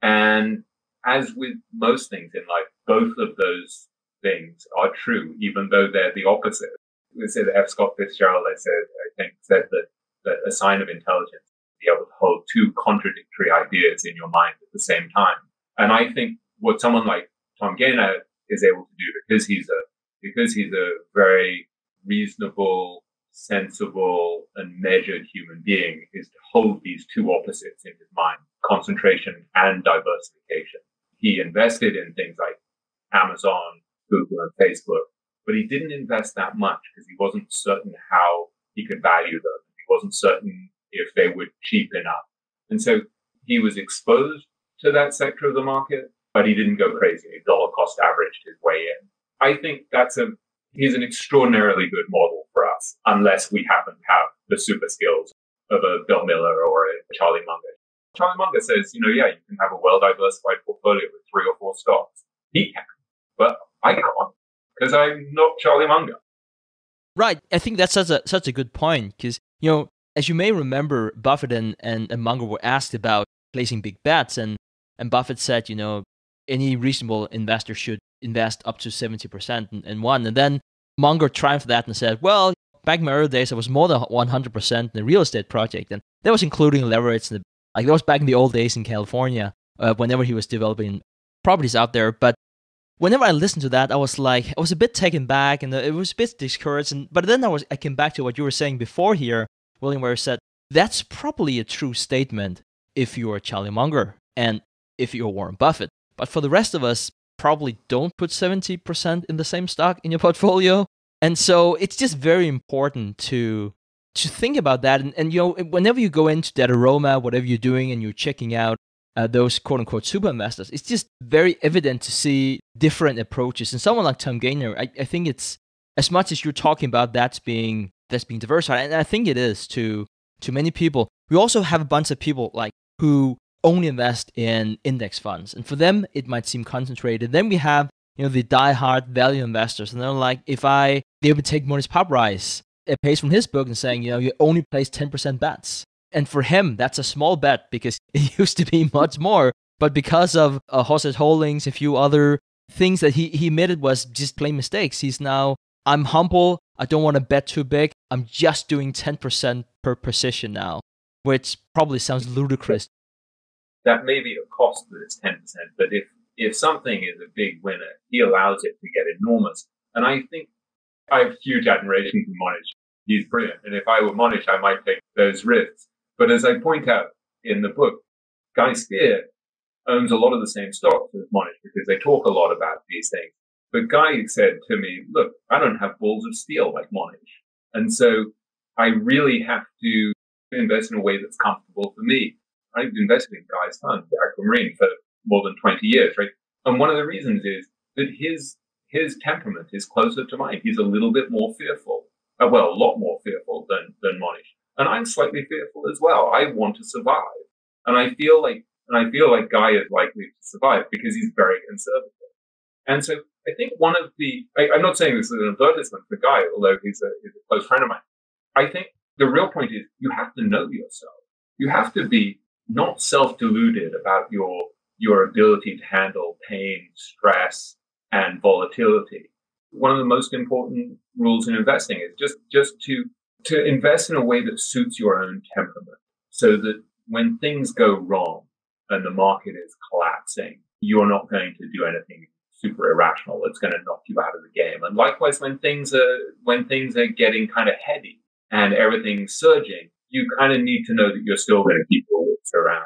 And as with most things in life, both of those things are true, even though they're the opposite. We said F. Scott Fitzgerald, I think, said that a sign of intelligence is to be able to hold two contradictory ideas in your mind at the same time. And I think what someone like Tom Gayner is able to do, because he's a very reasonable, sensible, and measured human being, is to hold these two opposites in his mind: concentration and diversification. He invested in things like Amazon, Google, and Facebook, but he didn't invest that much because he wasn't certain how he could value them. He wasn't certain if they were cheap enough. And so he was exposed to that sector of the market, but he didn't go crazy. He dollar cost averaged his way in. I think he's an extraordinarily good model for us, unless we happen to have the super skills of a Bill Miller or a Charlie Munger. Charlie Munger says, you know, yeah, you can have a well-diversified portfolio with 3 or 4 stocks. He can, but I can't, because I'm not Charlie Munger. Right. I think that's such a good point, because, you know, as you may remember, Buffett and Munger were asked about placing big bets, and Buffett said, you know, any reasonable investor should invest up to 70% in one. And then Munger triumphed that and said, well, back in my early days, I was more than 100% in the real estate project. And that was including leverage. Like, that was back in the old days in California, whenever he was developing properties out there. But whenever I listened to that, I was a bit taken back, and it was a bit discouraged. But then I came back to what you were saying before here, William, where you said, that's probably a true statement if you're Charlie Munger and if you're Warren Buffett. But for the rest of us, probably don't put 70% in the same stock in your portfolio. And so it's just very important to think about that. And you know, whenever you go into that aroma, whatever you're doing, and you're checking out those quote-unquote super investors, it's just very evident to see different approaches. And someone like Tom Gayner, I think it's, as much as you're talking about that's being diversified, and I think it is to many people, we also have a bunch of people like who only invest in index funds. And for them, it might seem concentrated. Then we have, you know, the die-hard value investors. And they're like, they would take Mohnish Pabrai, a page from his book, and saying, you know, you only place 10% bets. And for him, that's a small bet because it used to be much more. But because of Hosted Holdings, a few other things that he admitted was just plain mistakes, he's now I'm humble. I don't want to bet too big. I'm just doing 10% per position now, which probably sounds ludicrous. That may be a cost that it's 10%, but if something is a big winner, he allows it to get enormous. And I think I have huge admiration for Mohnish. He's brilliant. And if I were Mohnish, I might take those risks. But as I point out in the book, Guy Spier owns a lot of the same stocks as Mohnish because they talk a lot about these things. But Guy said to me, look, I don't have balls of steel like Mohnish. And so I really have to invest in a way that's comfortable for me. I've invested in Guy's fund, Aquamarine, for more than 20 years, right? And one of the reasons is that his temperament is closer to mine. He's a little bit more fearful, well, a lot more fearful than Mohnish. And I'm slightly fearful as well. I want to survive. And I feel like Guy is likely to survive because he's very conservative. And so I think one of the, I'm not saying this is an advertisement for Guy, although he's a close friend of mine. I think the real point is you have to know yourself. You have to be not self-deluded about your ability to handle pain, stress, and volatility. One of the most important rules in investing is just to invest in a way that suits your own temperament so that when things go wrong and the market is collapsing, you're not going to do anything super irrational. It's going to knock you out of the game. And likewise, when things are getting kind of heady and everything's surging, you kind of need to know that you're still going to keep your wits around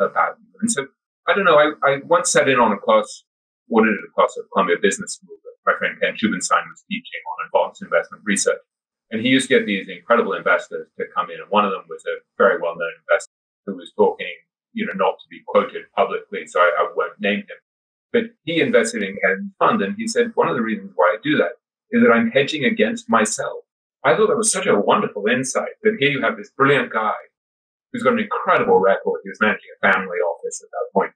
about you. And so, I don't know, I once sat in on a class, audited a class at Columbia Business School that my friend Ken Shubin Stein was teaching on advanced investment research. And he used to get these incredible investors to come in. And one of them was a very well-known investor who was talking, not to be quoted publicly, so I won't name him. But he invested in Ken's fund, and he said, one of the reasons why I do that is that I'm hedging against myself. I thought that was such a wonderful insight that here you have this brilliant guy who's got an incredible record. He was managing a family office at that point.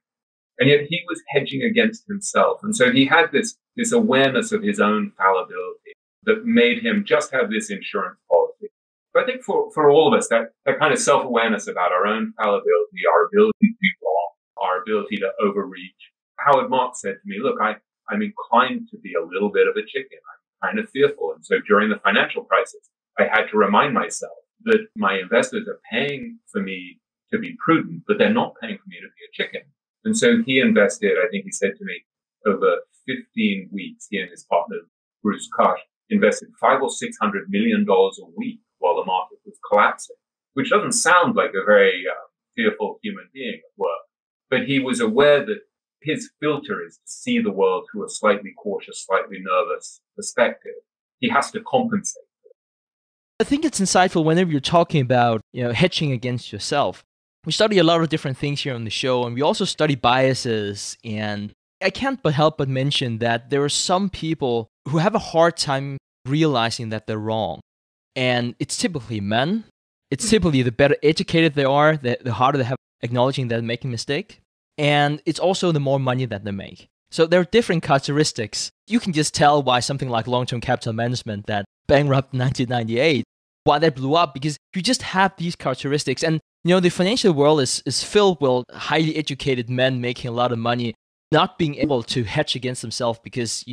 And yet he was hedging against himself. And so he had this awareness of his own fallibility that made him just have this insurance policy. But I think for all of us, that kind of self-awareness about our own fallibility, our ability to be wrong, our ability to overreach. Howard Marks said to me, look, I'm inclined to be a little bit of a chicken. I'm kind of fearful. And so during the financial crisis, I had to remind myself that my investors are paying for me to be prudent, but they're not paying for me to be a chicken. And so he invested, I think he said to me, over 15 weeks, he and his partner, Bruce Koch, invested $500 or $600 million a week while the market was collapsing, which doesn't sound like a very fearful human being at work. But he was aware that his filter is to see the world through a slightly cautious, slightly nervous perspective. He has to compensate. I think it's insightful whenever you're talking about, hedging against yourself. We study a lot of different things here on the show, and we also study biases. And I can't but help but mention that there are some people who have a hard time realizing that they're wrong. And it's typically men. It's typically the better educated they are, the harder they have acknowledging they're making a mistake. And it's also the more money that they make. So there are different characteristics. You can just tell why something like long-term capital management that bankrupt in 1998, why that blew up, because you just have these characteristics. And, the financial world is filled with highly educated men making a lot of money, not being able to hedge against themselves because,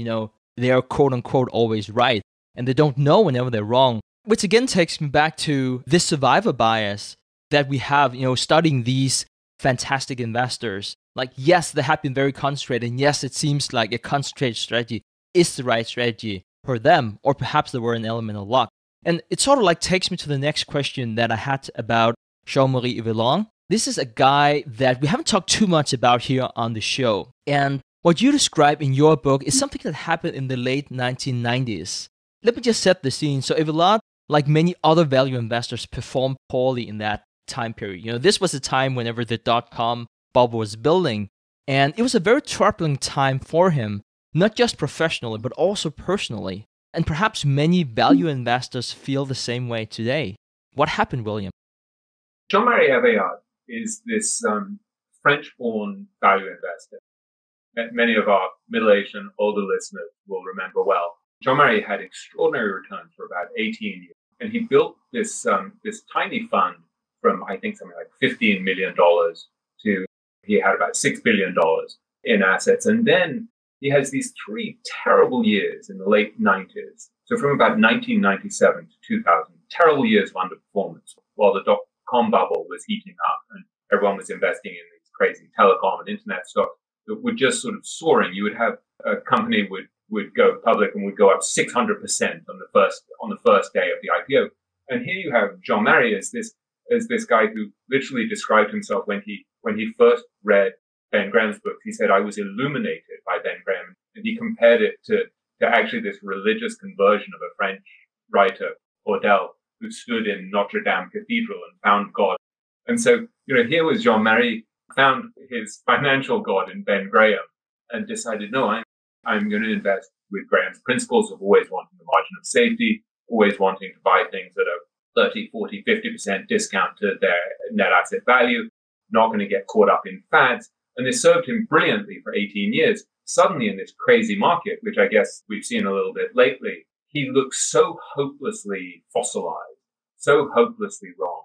they are quote-unquote always right, and they don't know whenever they're wrong, which again takes me back to this survivor bias that we have, studying these fantastic investors. Like, yes, they have been very concentrated, and yes, it seems like a concentrated strategy is the right strategy for them, or perhaps there were an element of luck. And it sort of like takes me to the next question that I had about Jean-Marie Eveillard. This is a guy that we haven't talked too much about here on the show. And what you describe in your book is something that happened in the late 1990s. Let me just set the scene. So Eveillard, like many other value investors, performed poorly in that time period. This was a time whenever the dot-com bubble was building, and it was a very troubling time for him, not just professionally, but also personally. And perhaps many value investors feel the same way today. What happened, William? Jean-Marie Eveillard is this French-born value investor. Many of our middle-aged and older listeners will remember well. Jean-Marie had extraordinary returns for about 18 years, and he built this tiny fund from, I think, something like $15 million to, he had about $6 billion in assets. And then he has these three terrible years in the late 90s So from about 1997 to 2000, terrible years of underperformance while the dot-com bubble was heating up and everyone was investing in these crazy telecom and internet stocks that were just sort of soaring. You would have a company would go public and would go up 600% on the first day of the IPO. And here you have Jean-Marie as this guy who literally described himself when he first read Ben Graham's book. He said, "I was illuminated by Ben Graham," and he compared it to actually this religious conversion of a French writer, Bordel, who stood in Notre Dame Cathedral and found God. And so, you know, here was Jean-Marie, found his financial God in Ben Graham, and decided, no, I'm going to invest with Graham's principles of always wanting the margin of safety, always wanting to buy things that are 30, 40, 50% discount to their net asset value, not going to get caught up in fads. And this served him brilliantly for 18 years. Suddenly in this crazy market, which I guess we've seen a little bit lately, he looked so hopelessly fossilized, so hopelessly wrong.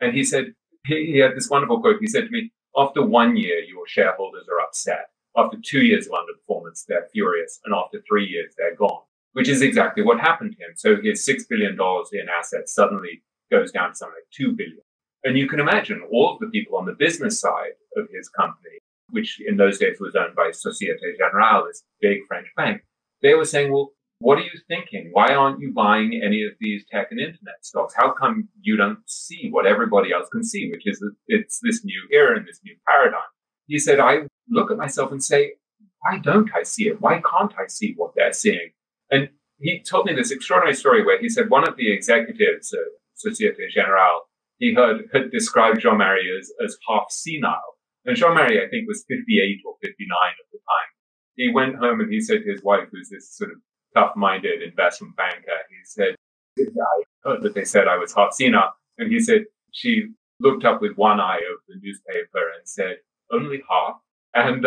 And he said, he had this wonderful quote. He said to me, "After 1 year, your shareholders are upset. After 2 years of underperformance, they're furious. And after 3 years, they're gone," which is exactly what happened to him. So his $6 billion in assets suddenly goes down to something like $2 billion. And you can imagine all of the people on the business side of his company, which in those days was owned by Societe Generale, this big French bank, they were saying, well, what are you thinking? Why aren't you buying any of these tech and internet stocks? How come you don't see what everybody else can see, which is that it's this new era and this new paradigm? He said, I look at myself and say, why don't I see it? Why can't I see what they're seeing? And he told me this extraordinary story where he said one of the executives of Societe Generale, he had described Jean-Marie as half senile. And Jean-Marie, I think, was 58 or 59 at the time. He went home and he said to his wife, who's this sort of tough-minded investment banker, he said, I heard that they said I was half senile. And he said, she looked up with one eye over the newspaper and said, only half. And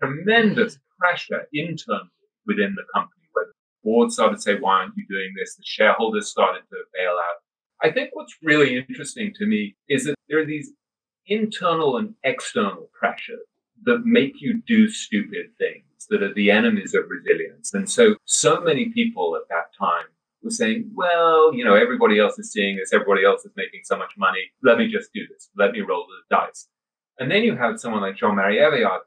tremendous pressure internally within the company, where the board started to say, why aren't you doing this? The shareholders started to bail out. I think what's really interesting to me is that there are these internal and external pressures that make you do stupid things that are the enemies of resilience. And so many people at that time were saying, well, you know, everybody else is seeing this. Everybody else is making so much money. Let me just do this. Let me roll the dice. And then you have someone like Jean-Marie Eveillard.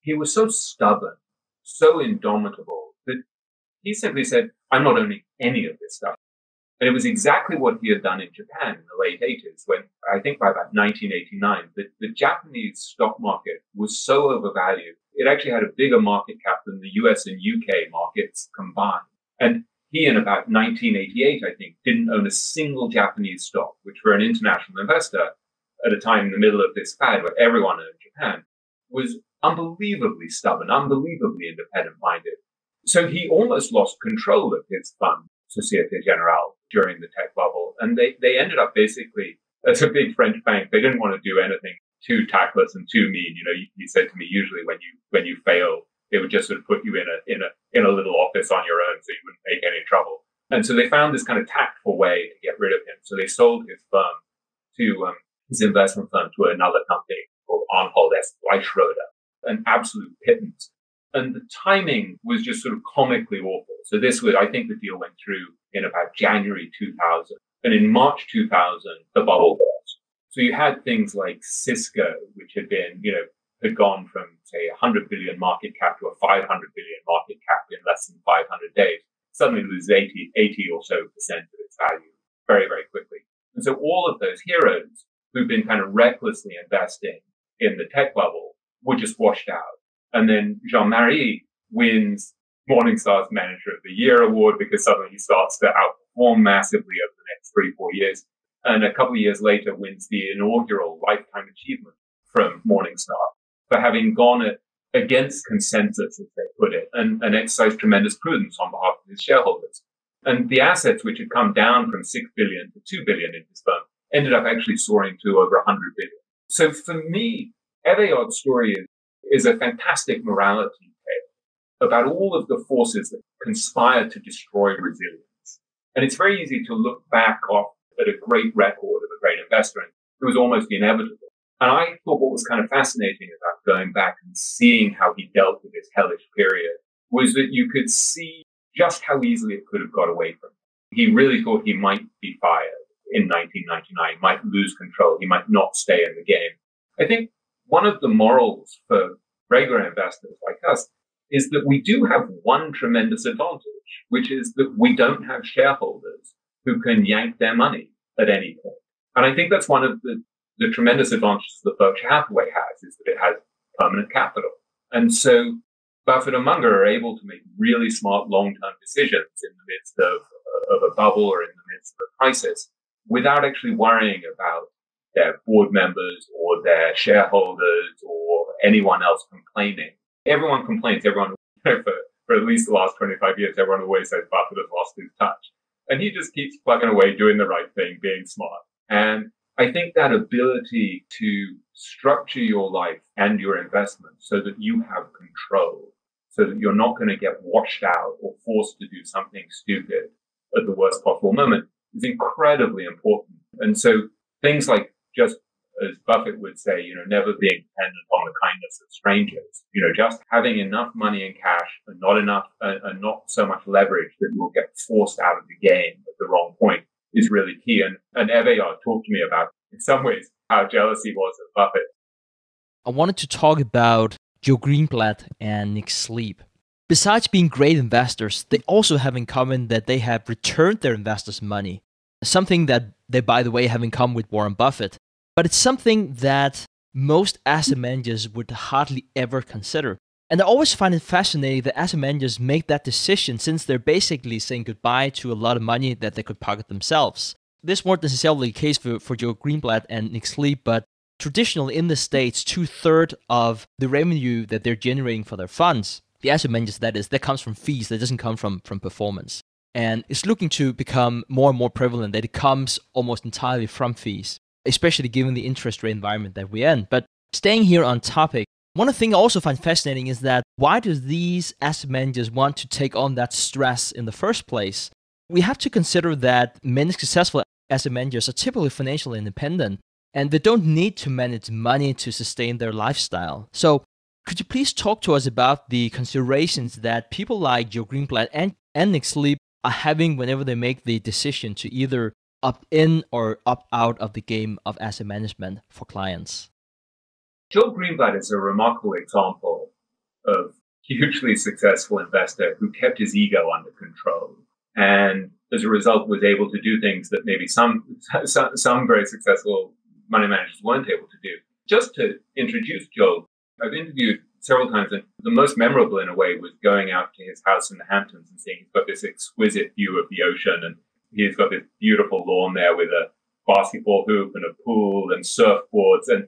He was so stubborn, so indomitable, that he simply said, I'm not owning any of this stuff. And it was exactly what he had done in Japan in the late 80s, when I think by about 1989, the Japanese stock market was so overvalued. It actually had a bigger market cap than the US and UK markets combined. And he, in about 1988, I think, didn't own a single Japanese stock, which for an international investor at a time in the middle of this fad where everyone owned Japan was unbelievably stubborn, unbelievably independent-minded. So he almost lost control of his fund, Societe Generale, during the tech bubble. And they ended up basically, as a big French bank, they didn't want to do anything too tactless and too mean. You know, he said to me, usually when you fail, they would just sort of put you in a little office on your own so you wouldn't make any trouble. And so they found this kind of tactful way to get rid of him. So they sold his firm to, his investment firm to another company called Arnold Van Den Berg, an absolute pittance. And the timing was just sort of comically awful. So this was, I think the deal went through in about January 2000. And in March 2000, the bubble burst. So you had things like Cisco, which had been, you know, had gone from, say, 100 billion market cap to a 500 billion market cap in less than 500 days, suddenly loses 80 or so percent of its value very, very quickly. And so all of those heroes who've been kind of recklessly investing in the tech bubble were just washed out. And then Jean-Marie wins Morningstar's Manager of the Year award because suddenly he starts to outperform massively over the next 3-4 years. And a couple of years later wins the inaugural Lifetime Achievement from Morningstar for having gone against consensus, as they put it, and exercised tremendous prudence on behalf of his shareholders. And the assets, which had come down from 6 billion to 2 billion in his firm, ended up actually soaring to over 100 billion. So for me, Eveillard's story is a fantastic morality tale about all of the forces that conspire to destroy resilience. And it's very easy to look back at a great record of a great investor, and it was almost inevitable. And I thought what was kind of fascinating about going back and seeing how he dealt with this hellish period was that you could see just how easily it could have got away from him. He really thought he might be fired in 1999, might lose control, he might not stay in the game. I think one of the morals for regular investors like us is that we do have one tremendous advantage, which is that we don't have shareholders who can yank their money at any point. And I think that's one of the tremendous advantages that Berkshire Hathaway has, is that it has permanent capital. And so Buffett and Munger are able to make really smart long-term decisions in the midst of a bubble or in the midst of a crisis without actually worrying about their board members or their shareholders or anyone else complaining. Everyone complains. Everyone, for at least the last 25 years, everyone always says Buffett has lost his touch. And he just keeps plugging away, doing the right thing, being smart. And I think that ability to structure your life and your investments so that you have control, so that you're not going to get washed out or forced to do something stupid at the worst possible moment, is incredibly important. And so things like, just as Buffett would say, never being dependent on the kindness of strangers, just having enough money in cash and not so much leverage that you'll get forced out of the game at the wrong point is really key. And Eveillard talked to me about, in some ways, how jealous he was of Buffett. I wanted to talk about Joe Greenblatt and Nick Sleep. Besides being great investors, they also have in common that they have returned their investors' money, something that they, by the way, have in common with Warren Buffett. But it's something that most asset managers would hardly ever consider. And I always find it fascinating that asset managers make that decision, since they're basically saying goodbye to a lot of money that they could pocket themselves. This weren't necessarily the case for Joe Greenblatt and Nick Sleep, but traditionally in the States, 2/3 of the revenue that they're generating for their funds, the asset managers that is, that comes from fees, that doesn't come from performance. And it's looking to become more and more prevalent that it comes almost entirely from fees, especially given the interest rate environment that we're in. But staying here on topic, one of the things I also find fascinating is that why do these asset managers want to take on that stress in the first place? We have to consider that many successful asset managers are typically financially independent, and they don't need to manage money to sustain their lifestyle. So could you please talk to us about the considerations that people like Joe Greenblatt and Nick Sleep are having whenever they make the decision to either opt in or opt out of the game of asset management for clients? Joe Greenblatt is a remarkable example of a hugely successful investor who kept his ego under control and as a result was able to do things that maybe some very successful money managers weren't able to do. Just to introduce Joe, I've interviewed several times, and the most memorable in a way was going out to his house in the Hamptons and seeing he's got this exquisite view of the ocean, and he's got this beautiful lawn there with a basketball hoop and a pool and surfboards. And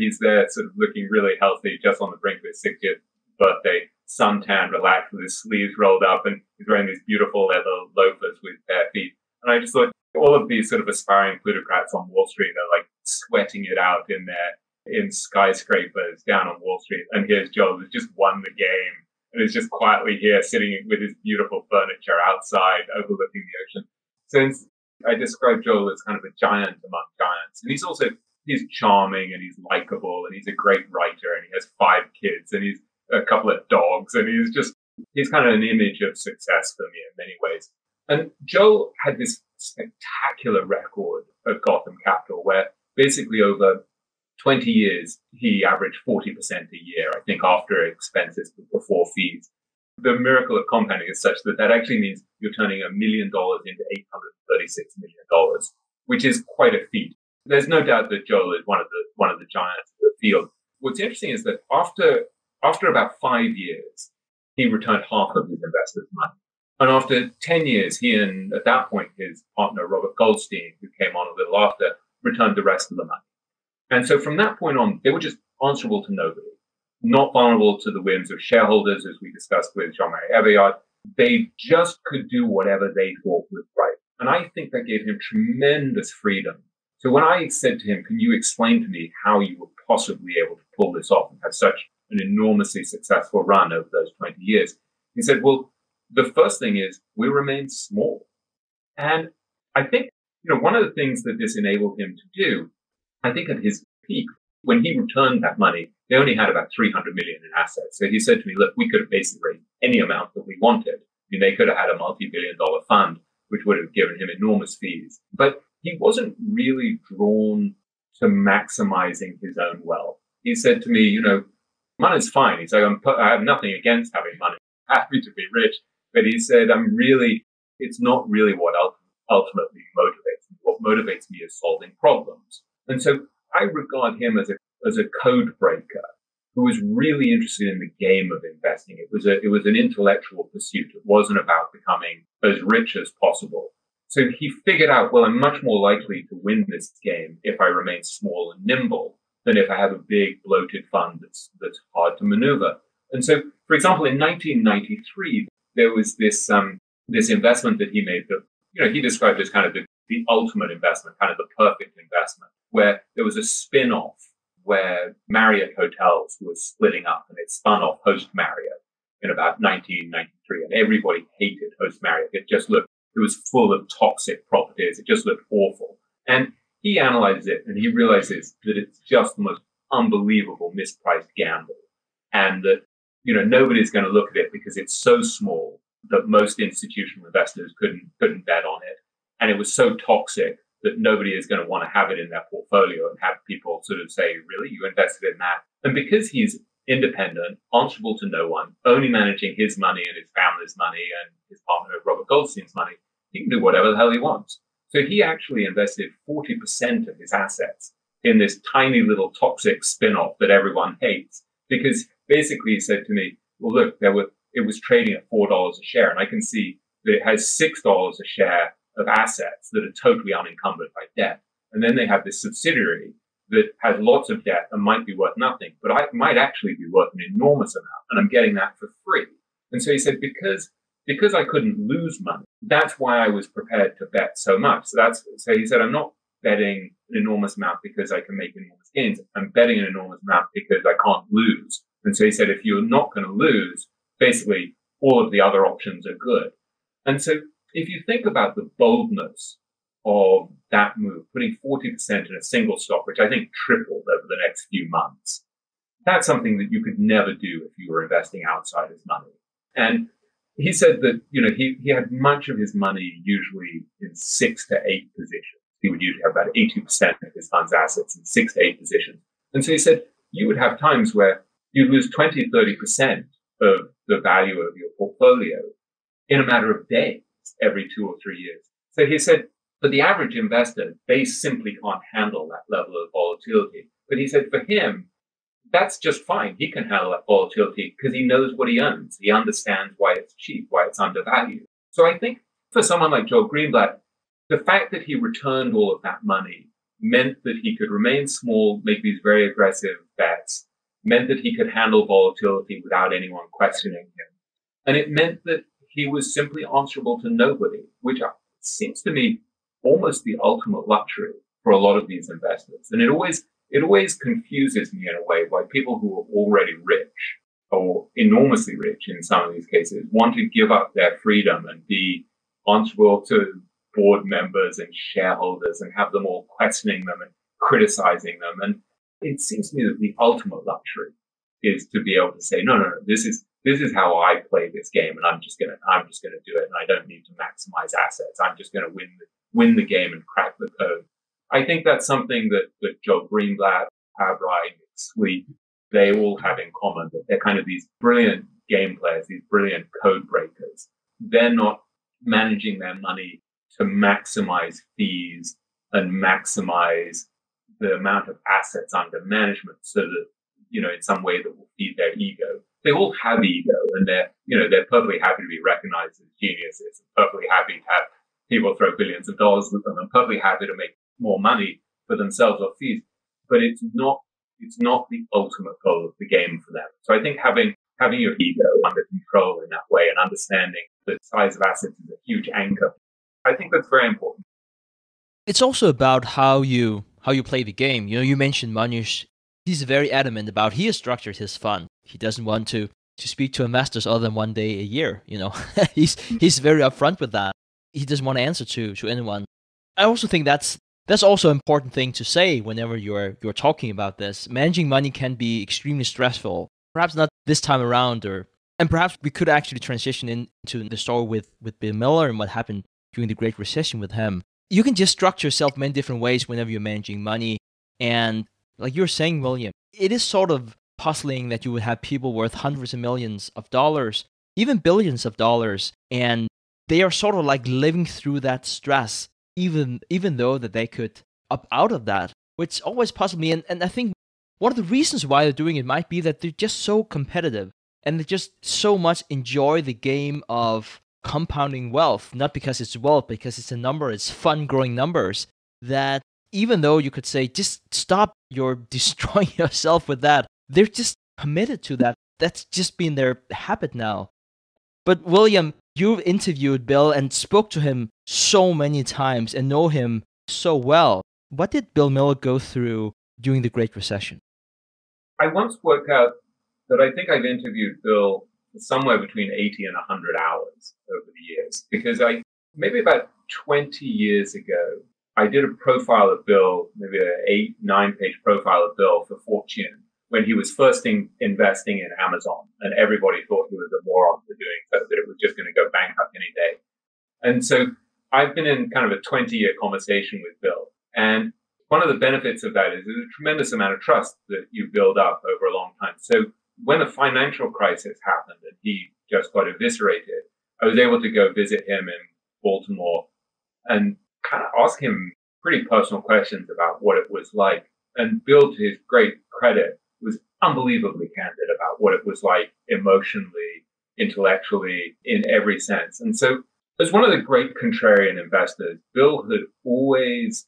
he's there sort of looking really healthy, just on the brink of his 60th birthday, suntanned, relaxed, with his sleeves rolled up, and he's wearing these beautiful leather loafers with bare feet. And I just thought, all of these sort of aspiring plutocrats on Wall Street are like sweating it out in skyscrapers down on Wall Street. And here's Joe, who's just won the game and is just quietly here sitting with his beautiful furniture outside overlooking the ocean. Since I describe Joel as kind of a giant among giants, and he's charming and he's likable and he's a great writer and he has 5 kids and he's a couple of dogs and he's kind of an image of success for me in many ways. And Joel had this spectacular record at Gotham Capital where basically over 20 years, he averaged 40% a year, I think, after expenses, before fees. The miracle of compounding is such that actually means you're turning $1 million into $836 million, which is quite a feat. There's no doubt that Joel is one of the giants of the field. What's interesting is that after about 5 years, he returned half of his investors' money, and after 10 years, he and at that point his partner Robert Goldstein, who came on a little after, returned the rest of the money. And so from that point on, they were just answerable to nobody. Not vulnerable to the whims of shareholders, as we discussed with Jean-Marie Eveillard. They just could do whatever they thought was right. And I think that gave him tremendous freedom. So when I said to him, can you explain to me how you were possibly able to pull this off and have such an enormously successful run over those 20 years? He said, well, the first thing is we remain small. And I think, one of the things that this enabled him to do, I think at his peak, when he returned that money, they only had about $300 million in assets. So he said to me, look, we could have basically raised any amount that we wanted. I mean, they could have had a multi-billion-dollar fund, which would have given him enormous fees. But he wasn't really drawn to maximizing his own wealth. He said to me, you know, money's fine. He's like, I have nothing against having money. I'm happy to be rich. But he said, it's not really what ultimately motivates me. What motivates me is solving problems. And so I regard him as a code breaker who was really interested in the game of investing. It was an intellectual pursuit. It wasn't about becoming as rich as possible. So he figured out, well, I'm much more likely to win this game if I remain small and nimble than if I have a big bloated fund that's hard to maneuver. And so, for example, in 1993, there was this investment that he made that, you know, he described as kind of the ultimate investment, kind of the perfect investment, where there was a spin-off where Marriott Hotels was splitting up, and it spun off Host Marriott in about 1993. And everybody hated Host Marriott. It was full of toxic properties. It just looked awful. And he analyzes it, and he realizes that it's just the most unbelievable mispriced gamble. And that, you know, nobody's going to look at it because it's so small that most institutional investors couldn't bet on it. And it was so toxic that nobody is going to want to have it in their portfolio and have people sort of say, really, you invested in that? And because he's independent, answerable to no one, only managing his money and his family's money and his partner, Robert Goldstein's money, he can do whatever the hell he wants. So he actually invested 40% of his assets in this tiny little toxic spin-off that everyone hates, because basically he said to me, well, look, it was trading at $4 a share, and I can see that it has $6 a share of assets that are totally unencumbered by debt. And then they have this subsidiary that has lots of debt and might be worth nothing, but I might actually be worth an enormous amount, and I'm getting that for free. And so he said, because I couldn't lose money, that's why I was prepared to bet so much. So he said, I'm not betting an enormous amount because I can make enormous gains. I'm betting an enormous amount because I can't lose. And so he said, if you're not going to lose, basically all of the other options are good. And so if you think about the boldness of that move, putting 40% in a single stock, which I think tripled over the next few months, that's something that you could never do if you were investing outsiders' money. And he said that, you know, he had much of his money usually in 6 to 8 positions. He would usually have about 80% of his fund's assets in 6 to 8 positions. And so he said, you would have times where you lose 20, 30% of the value of your portfolio in a matter of days, every 2 or 3 years. So he said, for the average investor, they simply can't handle that level of volatility. But he said, for him, that's just fine. He can handle that volatility because he knows what he owns. He understands why it's cheap, why it's undervalued. So I think for someone like Joe Greenblatt, the fact that he returned all of that money meant that he could remain small, make these very aggressive bets, meant that he could handle volatility without anyone questioning him. And it meant that he was simply answerable to nobody, which seems to me almost the ultimate luxury for a lot of these investors. And it always confuses me in a way why people who are already rich or enormously rich in some of these cases want to give up their freedom and be answerable to board members and shareholders and have them all questioning them and criticizing them. And it seems to me that the ultimate luxury is to be able to say, no, this is how I play this game, and I'm just gonna do it, and I don't need to maximize assets. I'm just gonna win the game and crack the code. I think that's something that Joe Greenblatt, Pabrai, Sleep, they all have in common, that they're kind of these brilliant game players, these brilliant code breakers. They're not managing their money to maximize fees and maximize the amount of assets under management so that, you know, in some way that will feed their ego. They all have ego, and they're perfectly happy to be recognized as geniuses, perfectly happy to have people throw billions of dollars with them, and perfectly happy to make more money for themselves or fees. But it's not the ultimate goal of the game for them. So I think having your ego under control in that way and understanding the size of assets is a huge anchor. I think that's very important. It's also about how you play the game. You know, you mentioned Mohnish. He's very adamant about he has structured his fund. He doesn't want to speak to investors other than one day a year. You know, he's very upfront with that. He doesn't want to answer to anyone. I also think that's also an important thing to say whenever you're talking about this. Managing money can be extremely stressful. Perhaps not this time around, or And perhaps we could actually transition into the story with Bill Miller and what happened during the Great Recession with him. You can just structure yourself many different ways whenever you're managing money. And like you're saying, William, it is sort of puzzling that you would have people worth hundreds of millions of dollars, even billions of dollars, and they are sort of like living through that stress, even though that they could opt out of that, which always puzzled me. And I think one of the reasons why they're doing it might be that they're just so competitive and they just so much enjoy the game of compounding wealth, not because it's wealth, because it's a number, it's fun growing numbers, that even though you could say, just stop, you're destroying yourself with that, they're just committed to that. That's just been their habit now. But William, you've interviewed Bill and spoke to him so many times and know him so well. What did Bill Miller go through during the Great Recession? I once worked out that I think I've interviewed Bill somewhere between 80 and 100 hours over the years, because maybe about 20 years ago, I did a profile of Bill, maybe an 8-9 page profile of Bill for Fortune when he was first investing in Amazon, and everybody thought he was a moron for doing so, that it was just going to go bankrupt any day. And so I've been in kind of a 20-year conversation with Bill. And one of the benefits of that is there's a tremendous amount of trust that you build up over a long time. So when the financial crisis happened and he just got eviscerated, I was able to go visit him in Baltimore and kind of ask him pretty personal questions about what it was like. And Bill, to his great credit, was unbelievably candid about what it was like emotionally, intellectually, in every sense. And so as one of the great contrarian investors, Bill had always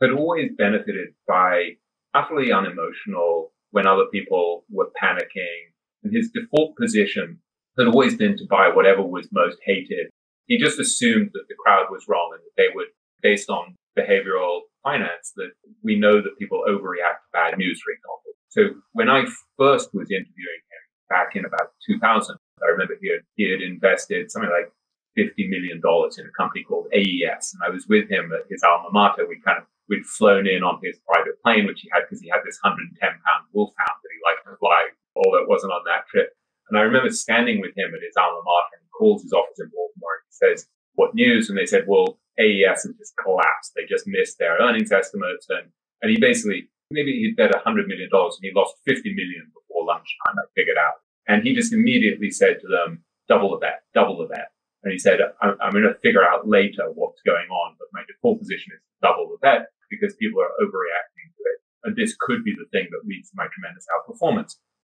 benefited by utterly unemotional when other people were panicking. And his default position had always been to buy whatever was most hated. He just assumed that the crowd was wrong and that they would, based on behavioral finance, that we know that people overreact to bad news, for example. So when I first was interviewing him back in about 2000, I remember he had invested something like $50 million in a company called AES. And I was with him at his alma mater. We'd flown in on his private plane, which he had because he had this 110-pound wolfhound that he liked to fly, although it wasn't on that trip. And I remember standing with him at his alma mater, and he calls his office in Baltimore and he says, "What news?" And they said, "Well, AES has just collapsed. They just missed their earnings estimates." And he basically, maybe he'd bet $100 million and he lost $50 million before lunchtime, I figured out. And he just immediately said to them, "Double the bet, double the bet." And he said, I'm going to figure out later what's going on, but my default position is double the bet because people are overreacting to it. And this could be the thing that leads to my tremendous outperformance.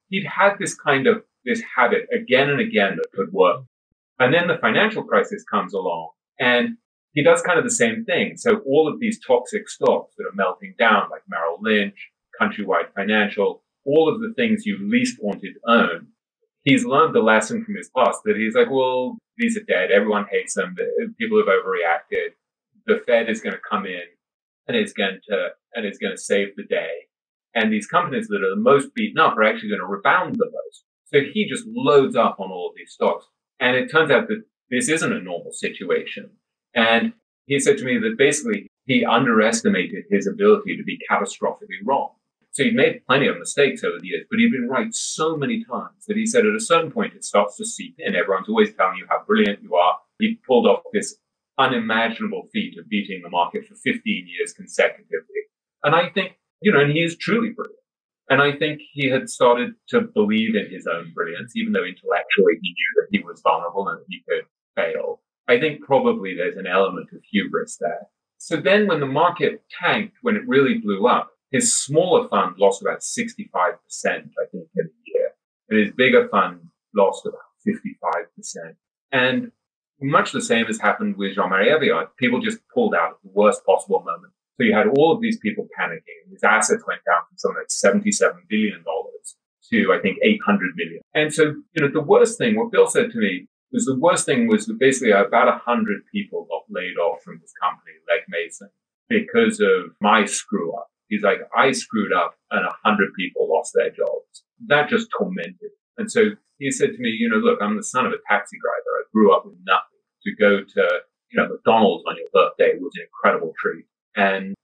He'd had this kind of, this habit again and again that could work. And then the financial crisis comes along and he does kind of the same thing. So all of these toxic stocks that are melting down, like Merrill Lynch, Countrywide Financial, all of the things you least wanted to own, he's learned the lesson from his past that he's like, well, these are dead. Everyone hates them. People have overreacted. The Fed is going to come in and it's going to save the day. And these companies that are the most beaten up are actually going to rebound the most. So he just loads up on all of these stocks. And it turns out that this isn't a normal situation. And he said to me that basically he underestimated his ability to be catastrophically wrong. So he'd made plenty of mistakes over the years, but he'd been right so many times that he said at a certain point, it starts to seep in. Everyone's always telling you how brilliant you are. He pulled off this unimaginable feat of beating the market for 15 years consecutively. And I think, and he is truly brilliant. And I think he had started to believe in his own brilliance, even though intellectually he knew that he was vulnerable and he could fail. I think probably there's an element of hubris there. So then when the market tanked, when it really blew up, his smaller fund lost about 65%, I think, in a year. And his bigger fund lost about 55%. And much the same has happened with Jean-Marie Eveillard. People just pulled out at the worst possible moment. So you had all of these people panicking. His assets went down from something like $77 billion to, I think, $800 million. And so, the worst thing, what Bill said to me, was the worst thing was that basically about 100 people got laid off from his company, Legg Mason, because of my screw-up. He's like, I screwed up and 100 people lost their jobs. That just tormented. And so he said to me, look, I'm the son of a taxi driver. I grew up with nothing. To go to, McDonald's on your birthday was an incredible treat. And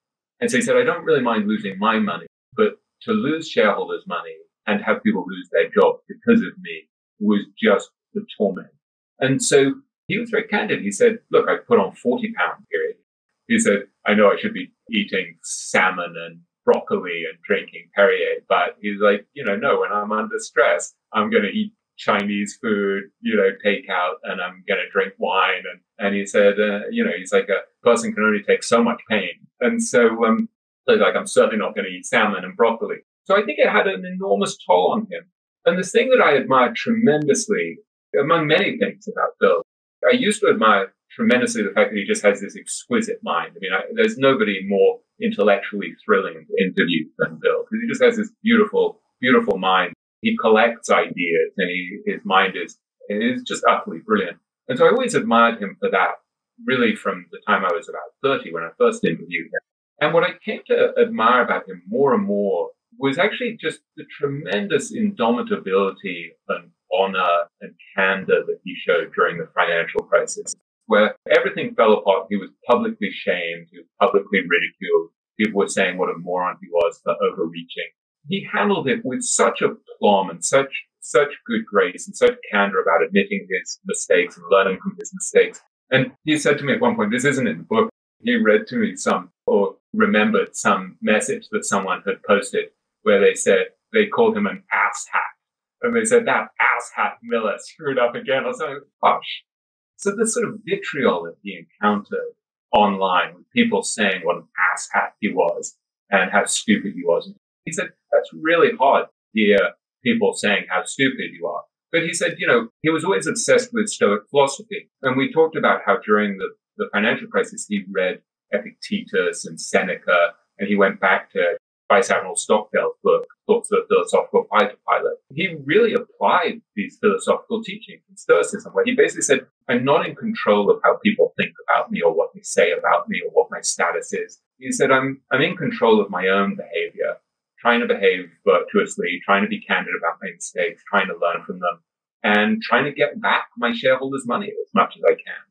so he said, I don't really mind losing my money, but to lose shareholders' money and have people lose their jobs because of me was just the torment. And so he was very candid. He said, look, I put on 40 pounds period. He said, I know I should be eating salmon and broccoli and drinking Perrier, but he's like, you know, no, when I'm under stress, I'm going to eat Chinese food, you know, takeout, and I'm going to drink wine. And he said, you know, he's like, a person can only take so much pain. And so, like, I'm certainly not going to eat salmon and broccoli. So I think it had an enormous toll on him. And the thing that I admired tremendously, among many things about Bill, I used to admire tremendously the fact that he just has this exquisite mind. I mean, there's nobody more intellectually thrilling to interview than Bill, because he just has this beautiful, beautiful mind. He collects ideas, and his mind is just utterly brilliant. And so I always admired him for that, really, from the time I was about 30 when I first interviewed him. And what I came to admire about him more and more was actually just the tremendous indomitability and honor and candor that he showed during the financial crisis, where everything fell apart. He was publicly shamed. He was publicly ridiculed. People were saying what a moron he was for overreaching. He handled it with such a plum and such good grace and such candor about admitting his mistakes and learning from his mistakes. And he said to me at one point, this isn't in the book, he read to me some, or remembered some message that someone had posted where they said, they called him an asshat. And they said, that asshat Miller screwed up again. I was like, hush. So the sort of vitriol that he encountered online with people saying what an asshat he was and how stupid he was. He said, that's really hard to hear people saying how stupid you are. But he said, you know, he was always obsessed with Stoic philosophy. And we talked about how during the financial crisis, he read Epictetus and Seneca, and he went back to Vice Admiral Stockdale's book, Thoughts of the Philosophical Pilot. He really applied these philosophical teachings in Stoicism, where he basically said, I'm not in control of how people think about me or what they say about me or what my status is. He said, I'm in control of my own behavior, trying to behave virtuously, trying to be candid about my mistakes, trying to learn from them, and trying to get back my shareholders' money as much as I can.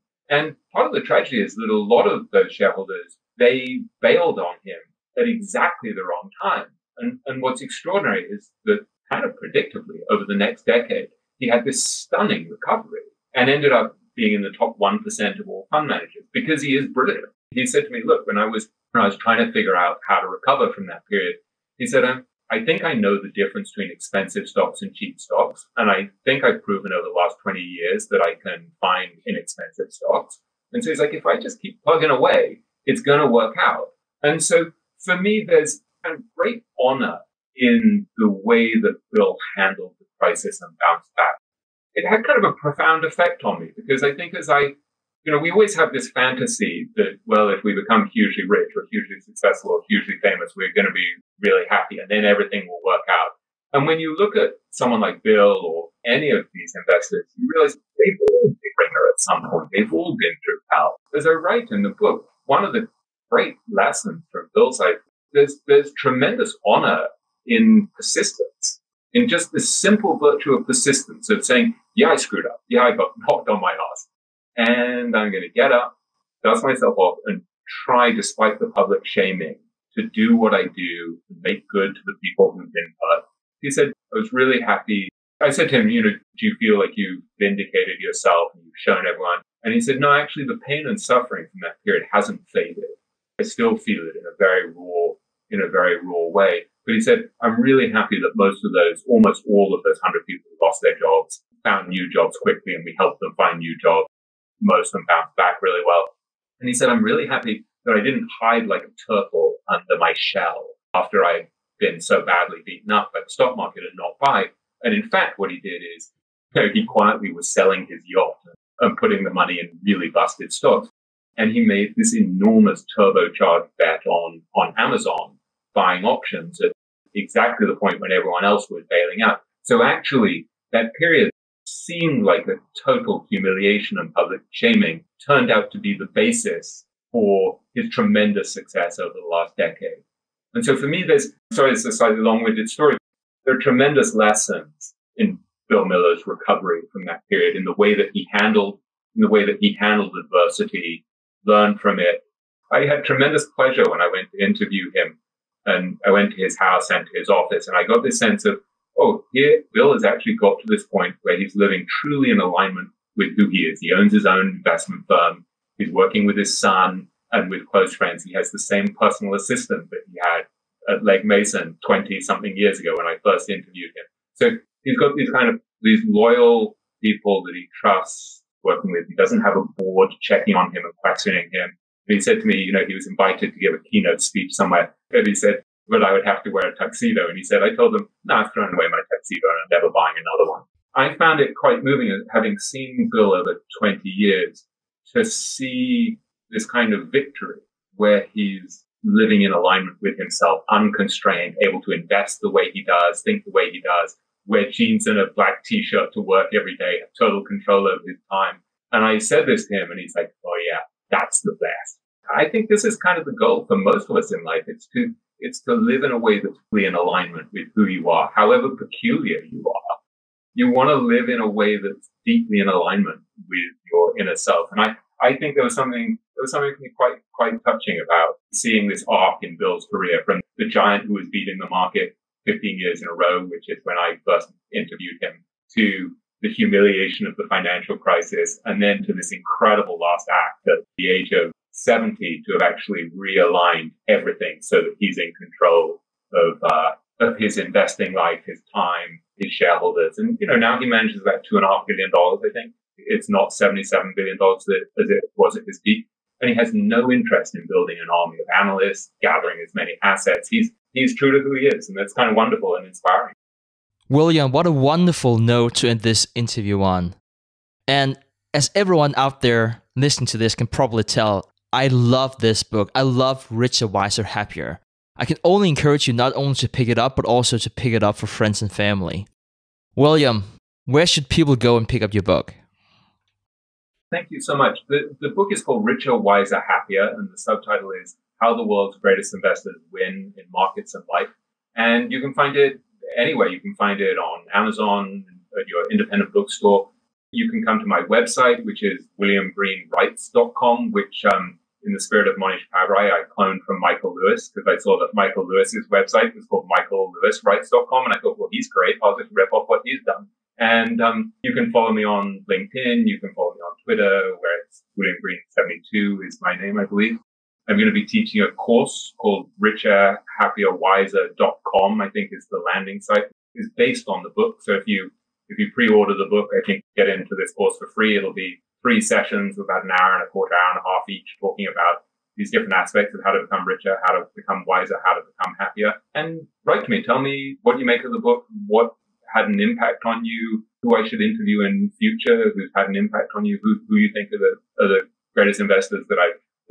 And part of the tragedy is that a lot of those shareholders, they bailed on him at exactly the wrong time. And what's extraordinary is that kind of predictably over the next decade, he had this stunning recovery and ended up being in the top 1% of all fund managers because he is brilliant. He said to me, look, when I was trying to figure out how to recover from that period, he said, I think I know the difference between expensive stocks and cheap stocks. And I think I've proven over the last 20 years that I can find inexpensive stocks. And so he's like, if I just keep plugging away, it's going to work out. And so for me, there's a great honor in the way that Bill handled the crisis and bounced back. It had kind of a profound effect on me because I think as you know, we always have this fantasy that, well, if we become hugely rich or hugely successful or hugely famous, we're going to be really happy and then everything will work out. And when you look at someone like Bill or any of these investors, you realize they've all been ringer at some point. They've all been through hell. As I write in the book, one of the great lessons from Bill's life, there's tremendous honor in persistence, in just this simple virtue of persistence of saying, yeah, I screwed up. Yeah, I got knocked on my ass. And I'm going to get up, dust myself off, and try, despite the public shaming, to do what I do, and make good to the people who've been hurt. He said, I was really happy. I said to him, you know, do you feel like you've vindicated yourself and you've shown everyone? And he said, no, actually, the pain and suffering from that period hasn't faded. I still feel it in a very raw way. But he said, I'm really happy that most of those, almost all of those 100 people who lost their jobs, found new jobs quickly, and we helped them find new jobs. Most of them bounced back really well. And he said, I'm really happy that I didn't hide like a turtle under my shell after I'd been so badly beaten up by the stock market and not buy. And in fact, what he did is, you know, he quietly was selling his yacht and putting the money in really busted stocks. And he made this enormous turbocharged bet on Amazon, buying options at exactly the point when everyone else was bailing out. So actually, that period seemed like a total humiliation and public shaming turned out to be the basis for his tremendous success over the last decade. And so for me, it's a slightly long-winded story. There are tremendous lessons in Bill Miller's recovery from that period in the way that he handled adversity, learned from it. I had tremendous pleasure when I went to interview him, and I went to his house and to his office, and I got this sense of oh, here Bill has actually got to this point where he's living truly in alignment with who he is. He owns his own investment firm. He's working with his son and with close friends. He has the same personal assistant that he had at Legg Mason 20-something years ago when I first interviewed him. So he's got these kind of these loyal people that he trusts working with. He doesn't have a board checking on him and questioning him. And he said to me, you know, he was invited to give a keynote speech somewhere. And he said, but I would have to wear a tuxedo. And he said, I told him, no, I've thrown away my tuxedo and I'm never buying another one. I found it quite moving, having seen Bill over 20 years, to see this kind of victory where he's living in alignment with himself, unconstrained, able to invest the way he does, think the way he does, wear jeans and a black T-shirt to work every day, have total control over his time. And I said this to him and he's like, oh yeah, that's the best. I think this is kind of the goal for most of us in life. It's to live in a way that's fully in alignment with who you are, however peculiar you are. You want to live in a way that's deeply in alignment with your inner self. And I think there was something quite touching about seeing this arc in Bill's career from the giant who was beating the market 15 years in a row, which is when I first interviewed him, to the humiliation of the financial crisis, and then to this incredible last act at the age of 70 to have actually realigned everything so that he's in control of his investing life, his time, his shareholders. And, you know, now he manages about $2.5 billion, I think. It's not $77 billion as it was at his peak. And he has no interest in building an army of analysts, gathering as many assets. He's true to who he is. And that's kind of wonderful and inspiring. William, what a wonderful note to end this interview on. And as everyone out there listening to this can probably tell, I love this book. I love Richer, Wiser, Happier. I can only encourage you not only to pick it up, but also to pick it up for friends and family. William, where should people go and pick up your book? Thank you so much. The book is called Richer, Wiser, Happier, and the subtitle is How the World's Greatest Investors Win in Markets and Life. And you can find it anywhere. You can find it on Amazon, at your independent bookstore. You can come to my website, which is williamgreenwrites.com, which in the spirit of Mohnish Pabrai, I cloned from Michael Lewis, because I saw that Michael Lewis's website was called michaellewiswrites.com. And I thought, well, he's great. I'll just rip off what he's done. And you can follow me on LinkedIn. You can follow me on Twitter, where it's William Green 72 is my name, I believe. I'm going to be teaching a course called richerhappierwiser.com, I think is the landing site. It's based on the book. So if you pre-order the book, I think you get into this course for free. It'll be 3 sessions of about an hour and a half each, talking about these different aspects of how to become richer, how to become wiser, how to become happier. And write to me. Tell me what you make of the book, what had an impact on you, who I should interview in future, who's had an impact on you, who you think are the greatest investors that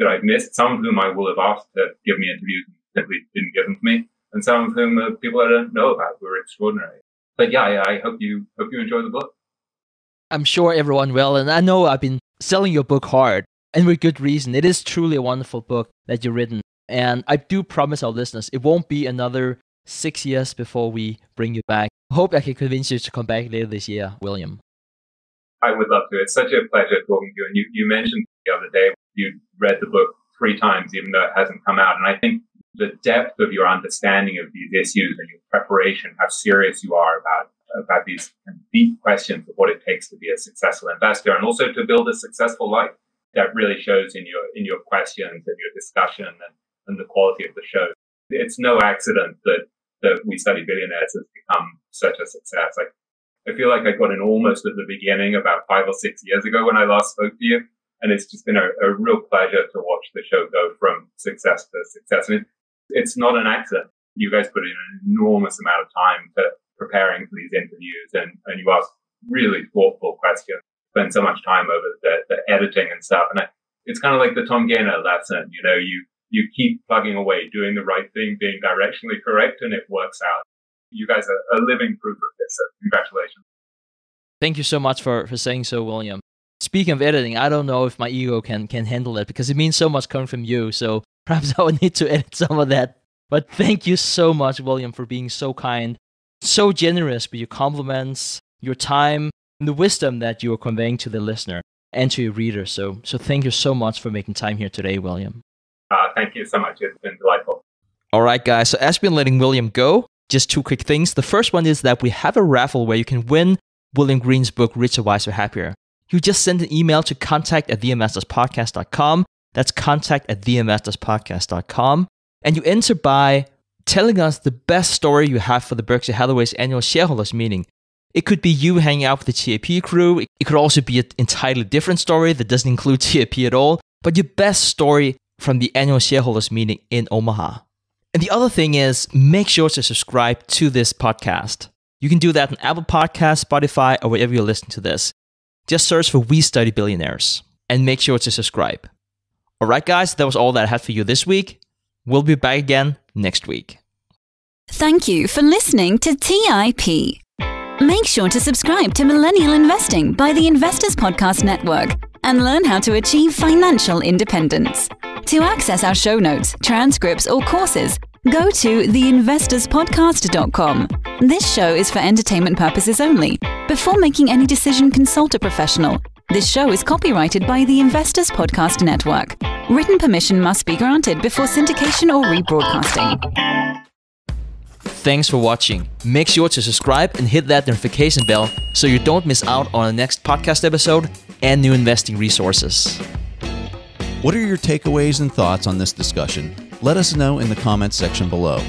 I've missed, some of whom I will have asked to give me interviews and simply didn't give them to me, and some of whom are people I don't know about who are extraordinary. But yeah, I hope you enjoy the book. I'm sure everyone will, and I know I've been selling your book hard, and with good reason. It is truly a wonderful book that you've written, and I do promise our listeners it won't be another 6 years before we bring you back. Hope I can convince you to come back later this year, William. I would love to. It's such a pleasure talking to you. And you mentioned the other day you read the book 3 times, even though it hasn't come out. And I think the depth of your understanding of these issues and your preparation, how serious you are about these deep questions of what it takes to be a successful investor and also to build a successful life, that really shows in your questions and your discussion and the quality of the show. It's no accident that We Study Billionaires has become such a success. I feel like I got in almost at the beginning about 5 or 6 years ago when I last spoke to you. And it's just been a real pleasure to watch the show go from success to success. And it's not an accident. You guys put in an enormous amount of time to preparing for these interviews and you ask really thoughtful questions, spend so much time over the editing and stuff. And it's kind of like the Tom Gayner lesson, you know, you keep plugging away, doing the right thing, being directionally correct, and it works out. You guys are living proof of this, so congratulations. Thank you so much for saying so, William. Speaking of editing, I don't know if my ego can handle it, because it means so much coming from you, so perhaps I would need to edit some of that. But thank you so much, William, for being so kind, so generous with your compliments, your time, and the wisdom that you are conveying to the listener and to your reader. So thank you so much for making time here today, William. Thank you so much. It's been delightful. All right, guys. So as we've been letting William go, Just two quick things. The first one is that we have a raffle where you can win William Green's book, Richer, Wiser, Happier. You just send an email to contact@theinvestorspodcast.com. That's contact@theinvestorspodcast.com. And you enter by telling us the best story you have for the Berkshire Hathaway's annual shareholders meeting. It could be you hanging out with the TAP crew. It could also be an entirely different story that doesn't include TAP at all, but your best story from the annual shareholders meeting in Omaha. And the other thing is, make sure to subscribe to this podcast. You can do that on Apple Podcasts, Spotify, or wherever you're listening to this. Just search for We Study Billionaires and make sure to subscribe. All right, guys, that was all that I had for you this week. We'll be back again next week. Thank you for listening to TIP. Make sure to subscribe to Millennial Investing by the Investors Podcast Network and learn how to achieve financial independence. To access our show notes, transcripts, or courses, go to theinvestorspodcast.com. This show is for entertainment purposes only. Before making any decision, consult a professional. This show is copyrighted by the Investors Podcast Network. Written permission must be granted before syndication or rebroadcasting. Thanks for watching. Make sure to subscribe and hit that notification bell so you don't miss out on our next podcast episode and new investing resources. What are your takeaways and thoughts on this discussion? Let us know in the comments section below.